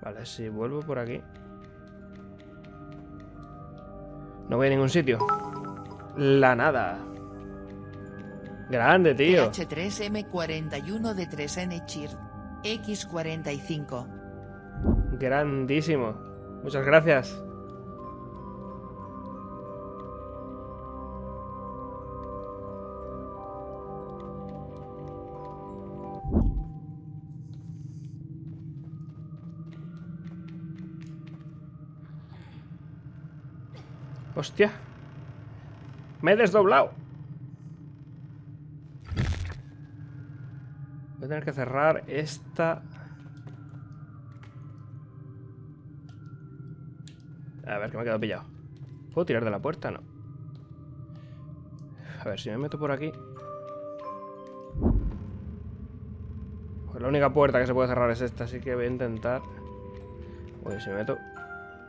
Vale, si vuelvo por aquí. No voy a ningún sitio. La nada. Grande, tío. H tres M cuarenta y uno de tres N Chir. X cuarenta y cinco. Grandísimo. Muchas gracias. Hostia. Me he desdoblado. Voy a tener que cerrar esta. A ver, que me he quedado pillado. ¿Puedo tirar de la puerta? No. A ver, si me meto por aquí. Pues la única puerta que se puede cerrar es esta, así que voy a intentar. Uy, si me meto.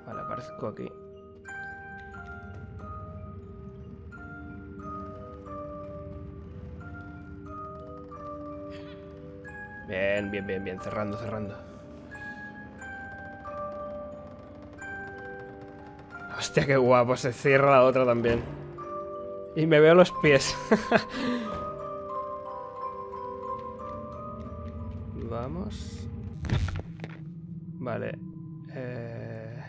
Vale, aparezco aquí. Bien, bien, bien, bien. Cerrando, cerrando. Hostia, qué guapo. Se cierra la otra también. Y me veo los pies. Vamos. Vale. Eh...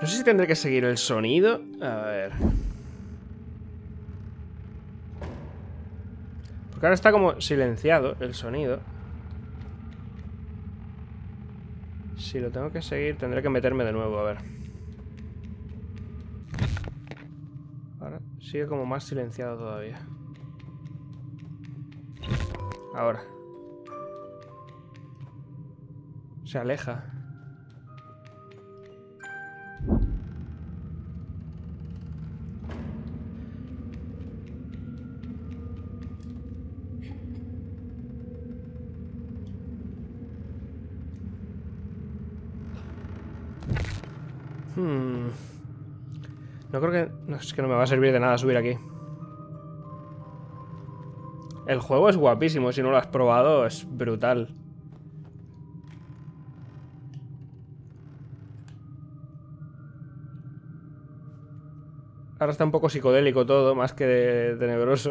No sé si tendré que seguir el sonido. A ver. Porque ahora está como silenciado el sonido. Si lo tengo que seguir, tendré que meterme de nuevo, a ver. Ahora sigue como más silenciado todavía. Ahora. Se aleja. Hmm. No creo que... No, es que no me va a servir de nada subir aquí. El juego es guapísimo. Si no lo has probado, es brutal. Ahora está un poco psicodélico todo, más que tenebroso.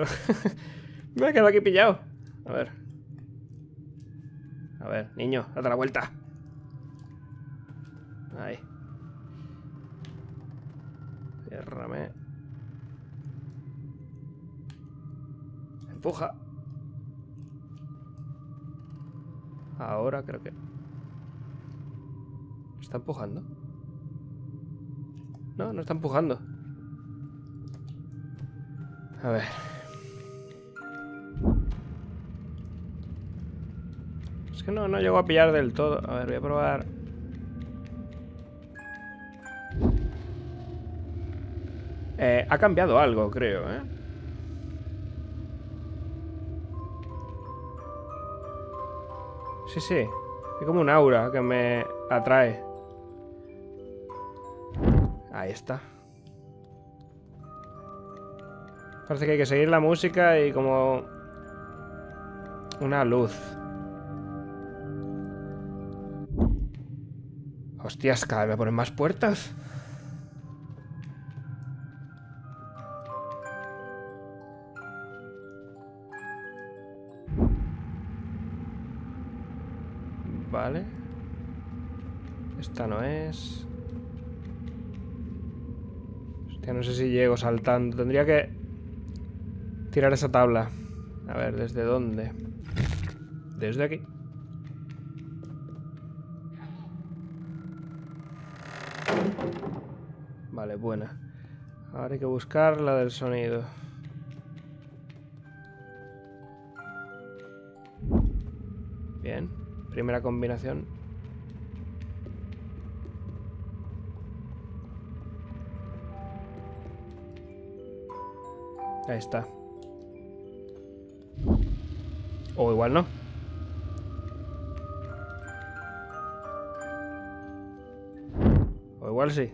Me he quedado aquí pillado. A ver. A ver, niño, date la vuelta. Ahí. Ciérrame. Empuja. Ahora creo que... ¿Está empujando? No, no está empujando. A ver. Es que no, no llego a pillar del todo. A ver, voy a probar... Eh, ha cambiado algo, creo, ¿eh? Sí, sí. Hay como un aura que me atrae. Ahí está. Parece que hay que seguir la música y como... una luz. Hostias, cada vez me ponen más puertas. Vale. Esta no es. Hostia, no sé si llego saltando. Tendría que tirar esa tabla. A ver, ¿desde dónde? Desde aquí. Vale, buena. Ahora hay que buscar la del sonido. Bien. Primera combinación. Ahí está. O igual no. O igual sí.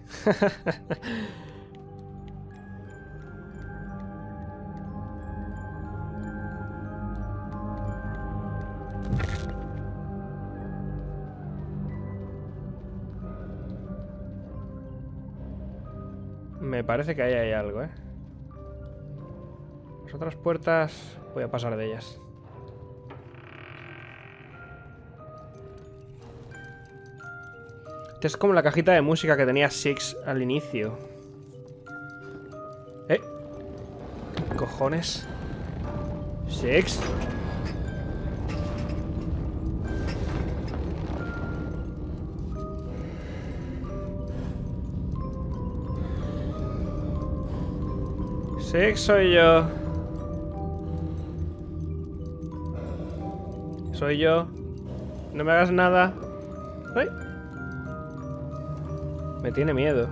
Me parece que ahí hay algo, ¿eh? Las otras puertas... voy a pasar de ellas. Esta es como la cajita de música que tenía Six al inicio. ¿Eh? ¿Qué cojones? ¿Six? Six soy yo. Soy yo. No me hagas nada. Ay. Me tiene miedo.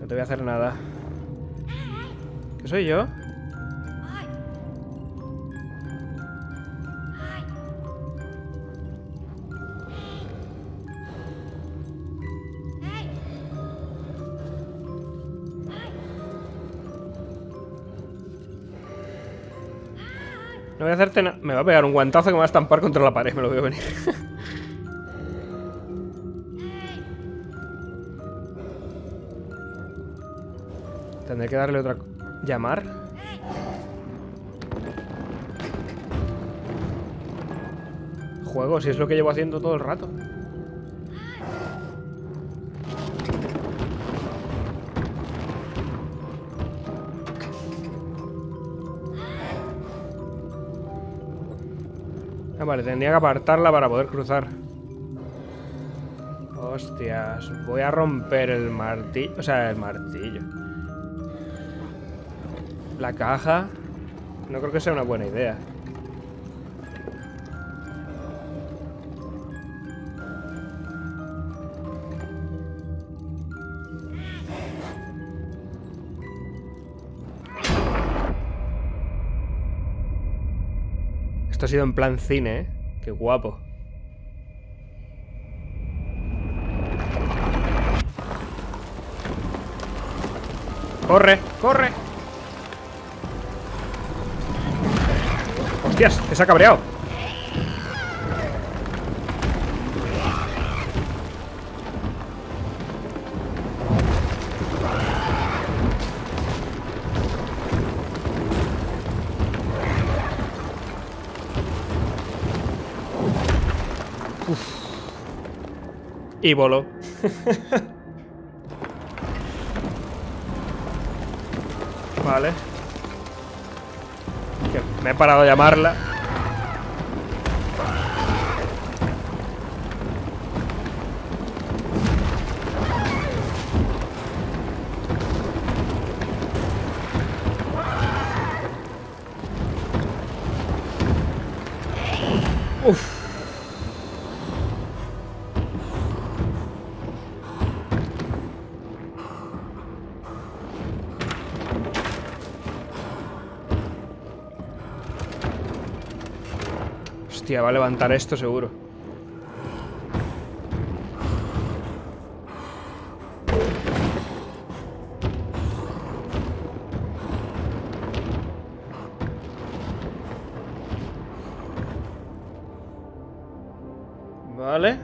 No te voy a hacer nada. ¿Qué soy yo? No voy a hacerte nada. Me va a pegar un guantazo que me va a estampar contra la pared. Me lo veo venir. Tendré que darle otra... ¿Llamar? Juego, si es lo que llevo haciendo todo el rato. Ah, vale, tendría que apartarla para poder cruzar. Hostias, voy a romper el martillo. O sea, el martillo. La caja. No creo que sea una buena idea. Esto ha sido en plan cine, ¿eh? Qué guapo. ¡Corre! ¡Corre! ¡Hostias! ¡Que se ha cabreado! Y voló. Vale. Que me he parado a llamarla. Uf. Hostia, va a levantar esto seguro. Vale.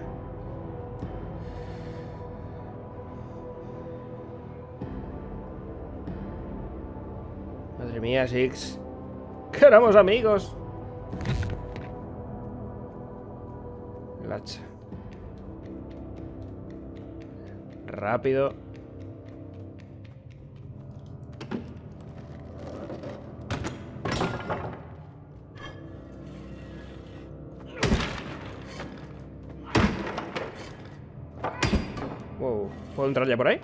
Madre mía, Six. ¡Que éramos amigos! Rápido. Wow. ¿Puedo entrar ya por ahí?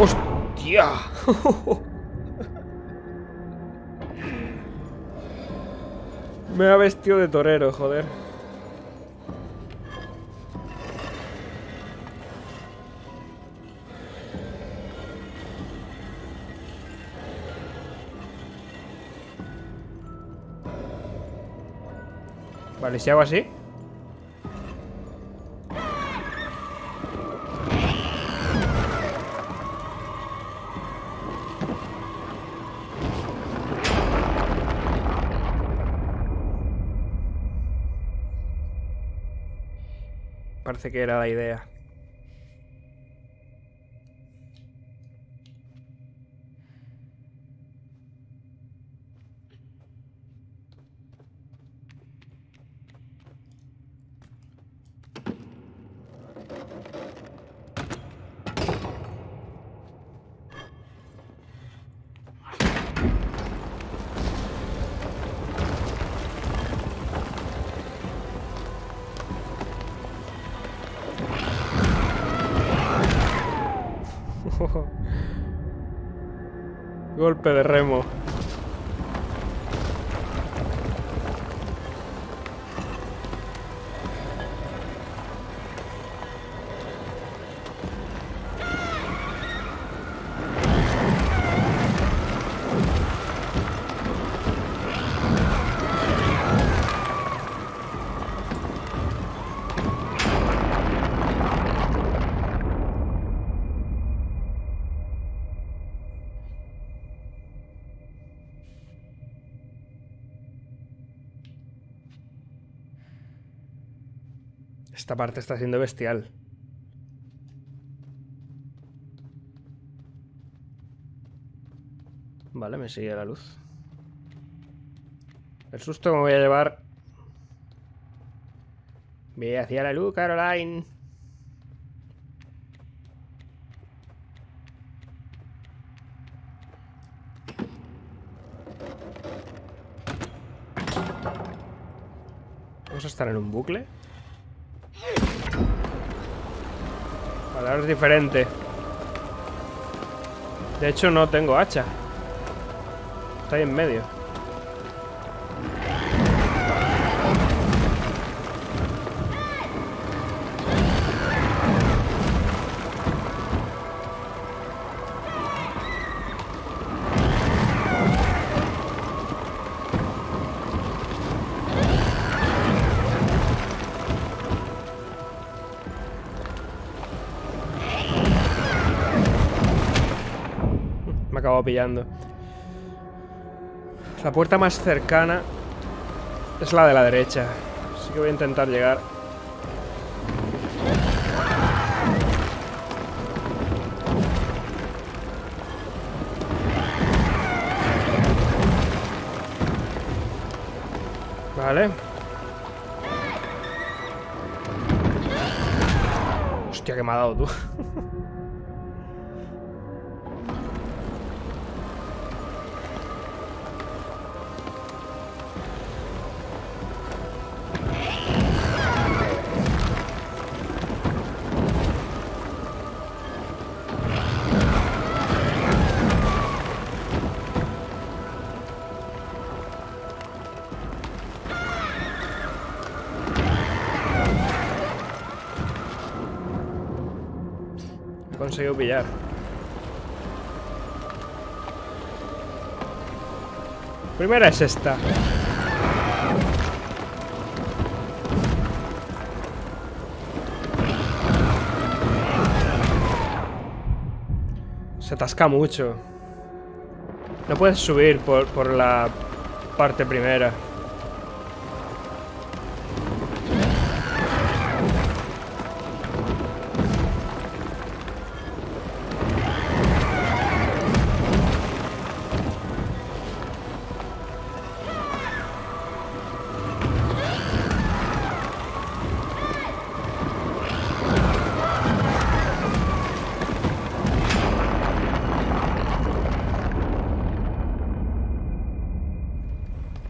¡Hostia! Me ha vestido de torero, joder. Vale, si hago así. Parece que era la idea. Golpe de remo. Esta parte está siendo bestial. Vale, me sigue la luz. El susto que me voy a llevar. Ve hacia la luz, Caroline. Vamos a estar en un bucle. Vale, ahora es diferente. De hecho, no tengo hacha. Está ahí en medio. Acabo pillando. La puerta más cercana es la de la derecha, así que voy a intentar llegar. Vale. Hostia, que me ha dado, tú. Conseguido pillar. Primera es esta. Se atasca mucho. No puedes subir por, por la parte primera.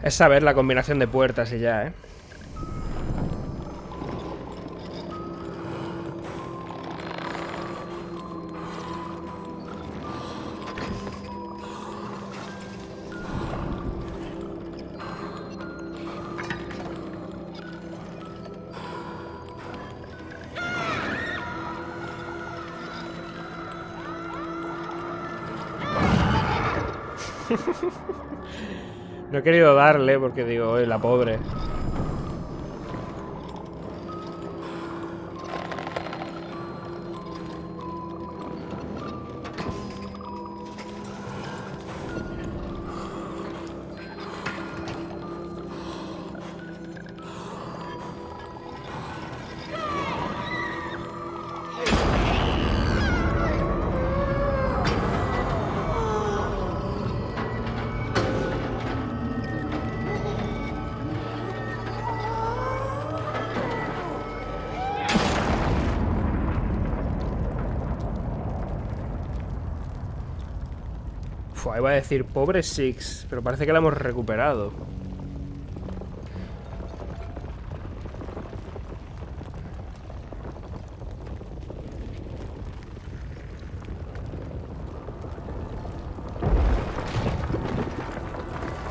Es saber la combinación de puertas y ya, ¿eh? No he querido darle porque digo, oye, la pobre. Ahí va a decir, pobre Six, pero parece que la hemos recuperado.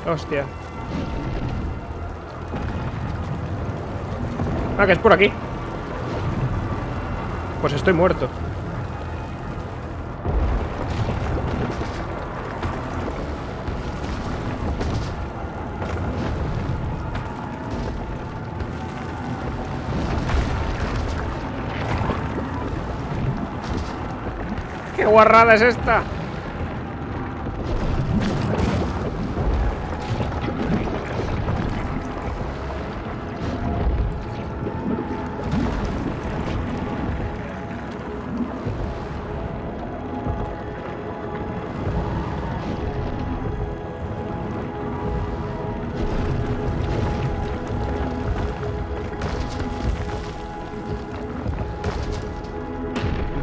Hostia. Ah, que es por aquí. Pues estoy muerto. ¡Qué guarrada es esta!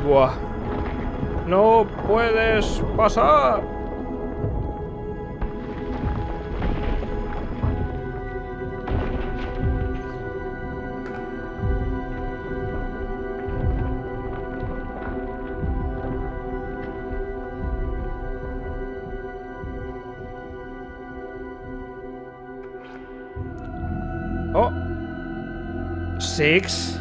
antigua. ¡No puedes pasar! Oh. Six.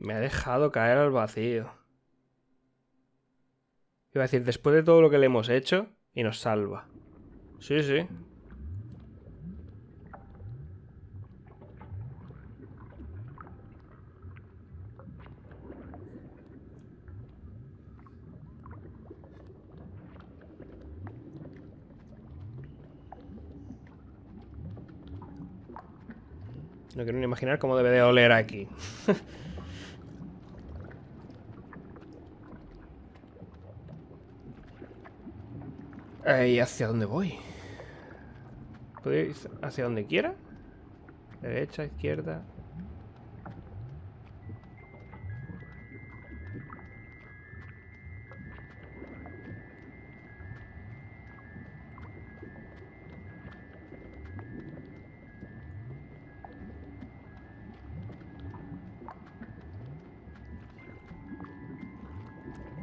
Me ha dejado caer al vacío. Iba a decir, después de todo lo que le hemos hecho, y nos salva. Sí, sí. No quiero ni imaginar cómo debe de oler aquí. ¿Y hacia dónde voy? ¿Puedo ir hacia donde quiera? Derecha, izquierda.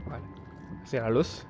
Vale. Hacia la luz.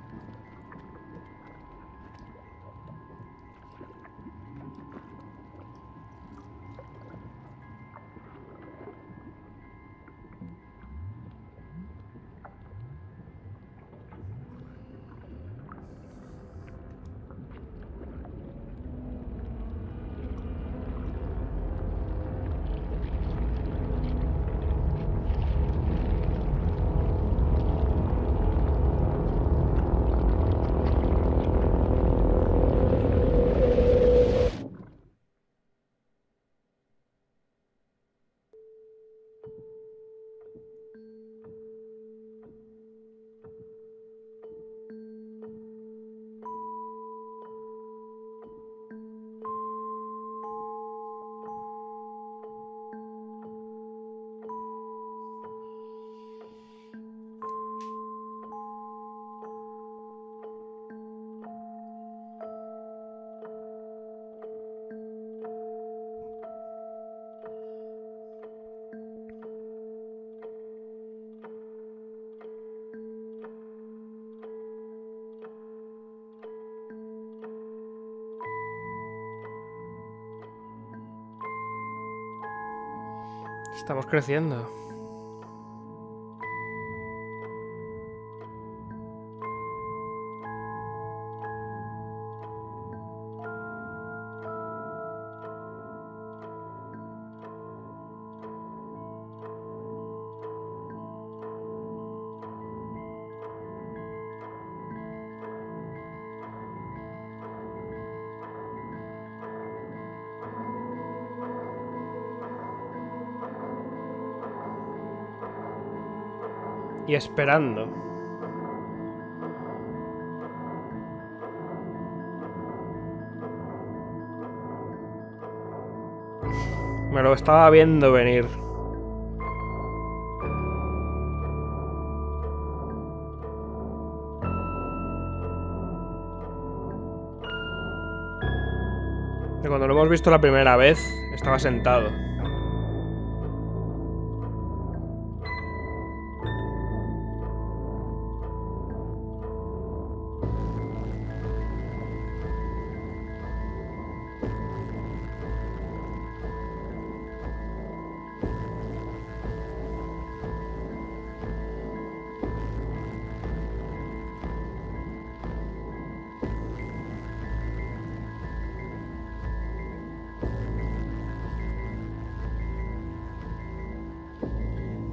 Estamos creciendo. Y esperando. Me lo estaba viendo venir. Y cuando lo hemos visto la primera vez, estaba sentado.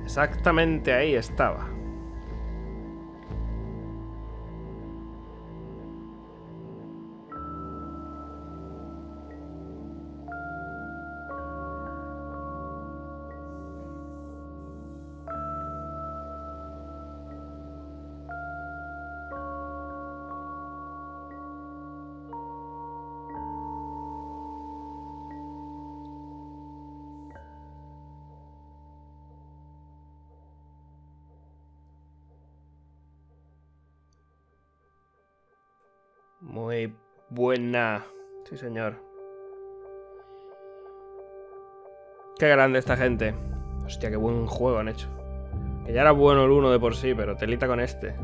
Exactamente ahí estaba. Muy buena. Sí, señor. Qué grande esta gente. Hostia, qué buen juego han hecho. Que ya era bueno el uno de por sí, pero telita con este.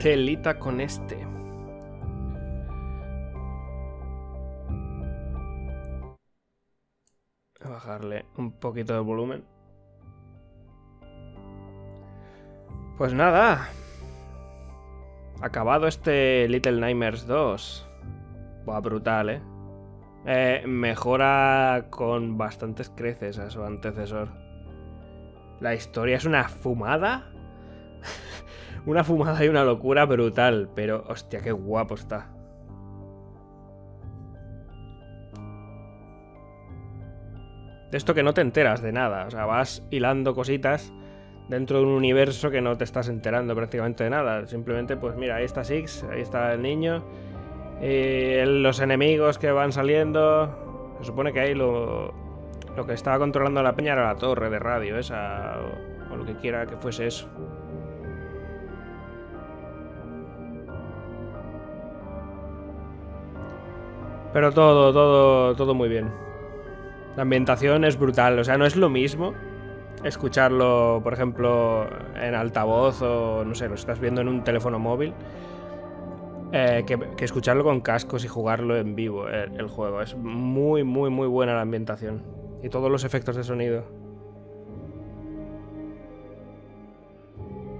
Telita con este. Voy a bajarle un poquito de volumen. Pues nada. Acabado este Little Nightmares dos. Buah, brutal, ¿eh? Eh, mejora con bastantes creces a su antecesor. La historia es una fumada. Una fumada y una locura brutal. Pero, hostia, qué guapo está. De esto que no te enteras de nada. O sea, vas hilando cositas dentro de un universo que no te estás enterando prácticamente de nada. Simplemente, pues mira, ahí está Six, ahí está el niño. Y los enemigos que van saliendo. Se supone que ahí lo, lo que estaba controlando la peña era la torre de radio esa, o, o lo que quiera que fuese eso. Pero todo, todo, todo muy bien. La ambientación es brutal. O sea, no es lo mismo escucharlo, por ejemplo, en altavoz o, no sé, lo estás viendo en un teléfono móvil. Eh, que, que escucharlo con cascos y jugarlo en vivo, el, el juego. Es muy, muy, muy buena la ambientación. Y todos los efectos de sonido.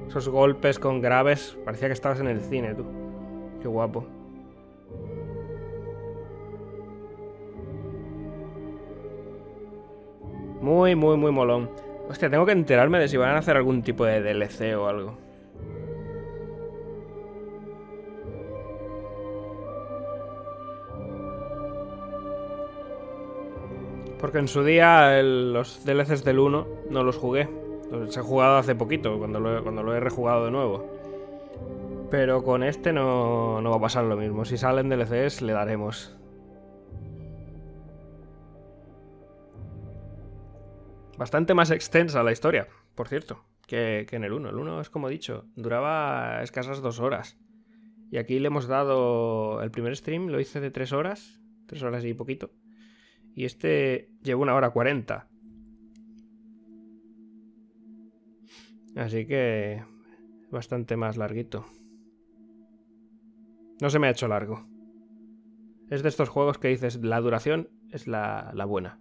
Esos golpes con graves. Parecía que estabas en el cine, tú. Qué guapo. Muy, muy, muy molón. Hostia, tengo que enterarme de si van a hacer algún tipo de D L C o algo. Porque en su día el, los D L Cs del uno no los jugué. Los he jugado hace poquito, cuando lo, cuando lo he rejugado de nuevo. Pero con este no, no va a pasar lo mismo. Si salen D L Cs, le daremos. Bastante más extensa la historia, por cierto, que, que en el uno. El uno, es como he dicho, duraba escasas dos horas. Y aquí le hemos dado... El primer stream lo hice de tres horas. Tres horas y poquito. Y este lleva una hora cuarenta. Así que... bastante más larguito. No se me ha hecho largo. Es de estos juegos que dices, la duración es la, la buena.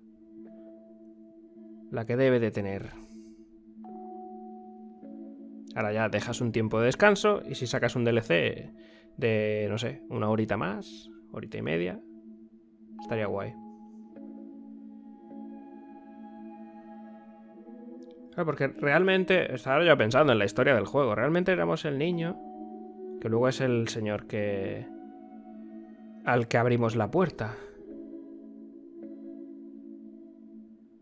La que debe de tener. Ahora ya dejas un tiempo de descanso y si sacas un D L C de, no sé, una horita más, horita y media, estaría guay. Porque realmente, estaba yo pensando en la historia del juego, realmente éramos el niño, que luego es el señor que... al que abrimos la puerta.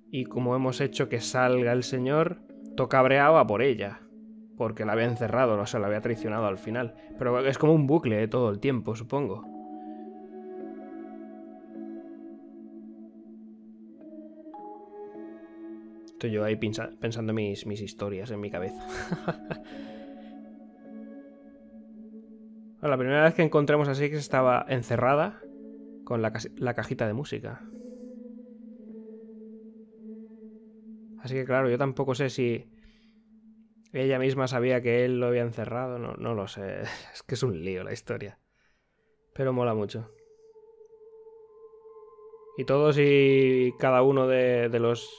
Y como hemos hecho que salga el señor, toca breaba por ella, porque la había encerrado, no se la había traicionado al final. Pero es como un bucle de todo el tiempo, supongo. Estoy yo ahí pensando mis, mis historias en mi cabeza. La primera vez que encontramos a Six estaba encerrada con la, ca la cajita de música. Así que claro, yo tampoco sé si ella misma sabía que él lo había encerrado. No, no lo sé. Es que es un lío la historia. Pero mola mucho. Y todos y cada uno de, de los...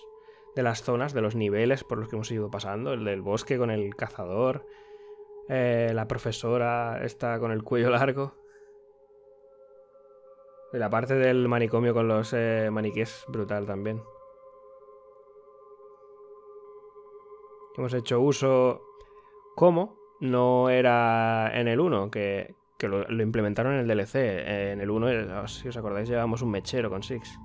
de las zonas, de los niveles por los que hemos ido pasando, el del bosque con el cazador, eh, la profesora esta con el cuello largo, y la parte del manicomio con los eh, maniquíes, brutal también. Hemos hecho uso, como no era en el uno, que, que lo, lo implementaron en el D L C, eh, en el uno, si os acordáis, llevábamos un mechero con Six.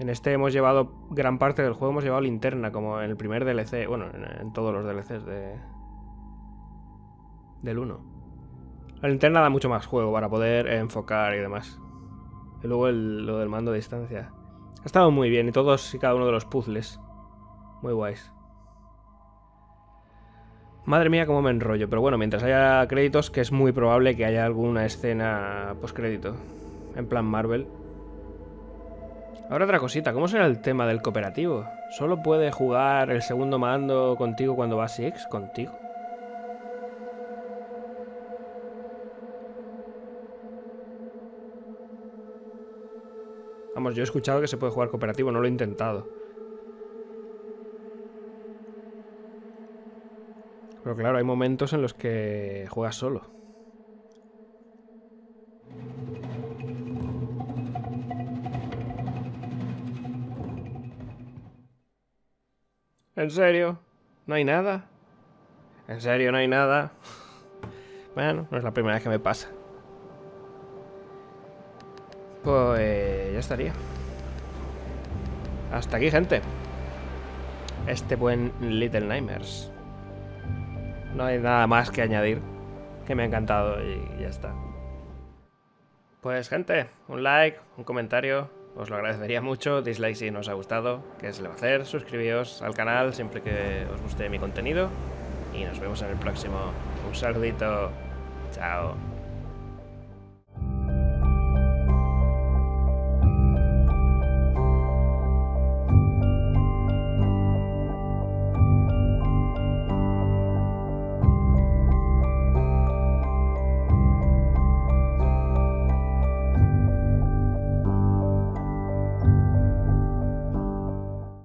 En este hemos llevado, gran parte del juego hemos llevado linterna, como en el primer D L C, bueno, en, en todos los D L Cs de, del uno. La linterna da mucho más juego para poder enfocar y demás. Y luego el, lo del mando de distancia. Ha estado muy bien, y todos y cada uno de los puzzles. Muy guays. Madre mía, cómo me enrollo. Pero bueno, mientras haya créditos, que es muy probable que haya alguna escena postcrédito. En plan Marvel. Ahora otra cosita. ¿Cómo será el tema del cooperativo? ¿Solo puede jugar el segundo mando contigo cuando va a Six? ¿Contigo? Vamos, yo he escuchado que se puede jugar cooperativo, no lo he intentado. Pero claro, hay momentos en los que juegas solo. ¿En serio? ¿No hay nada? ¿En serio no hay nada? Bueno, no es la primera vez que me pasa. Pues ya estaría. Hasta aquí, gente. Este buen Little Nightmares. No hay nada más que añadir. Que me ha encantado y ya está. Pues, gente, un like, un comentario. Os lo agradecería mucho. Dislike si no os ha gustado. ¿Qué se le va a hacer? Suscribíos al canal siempre que os guste mi contenido. Y nos vemos en el próximo. Un saludito. Chao.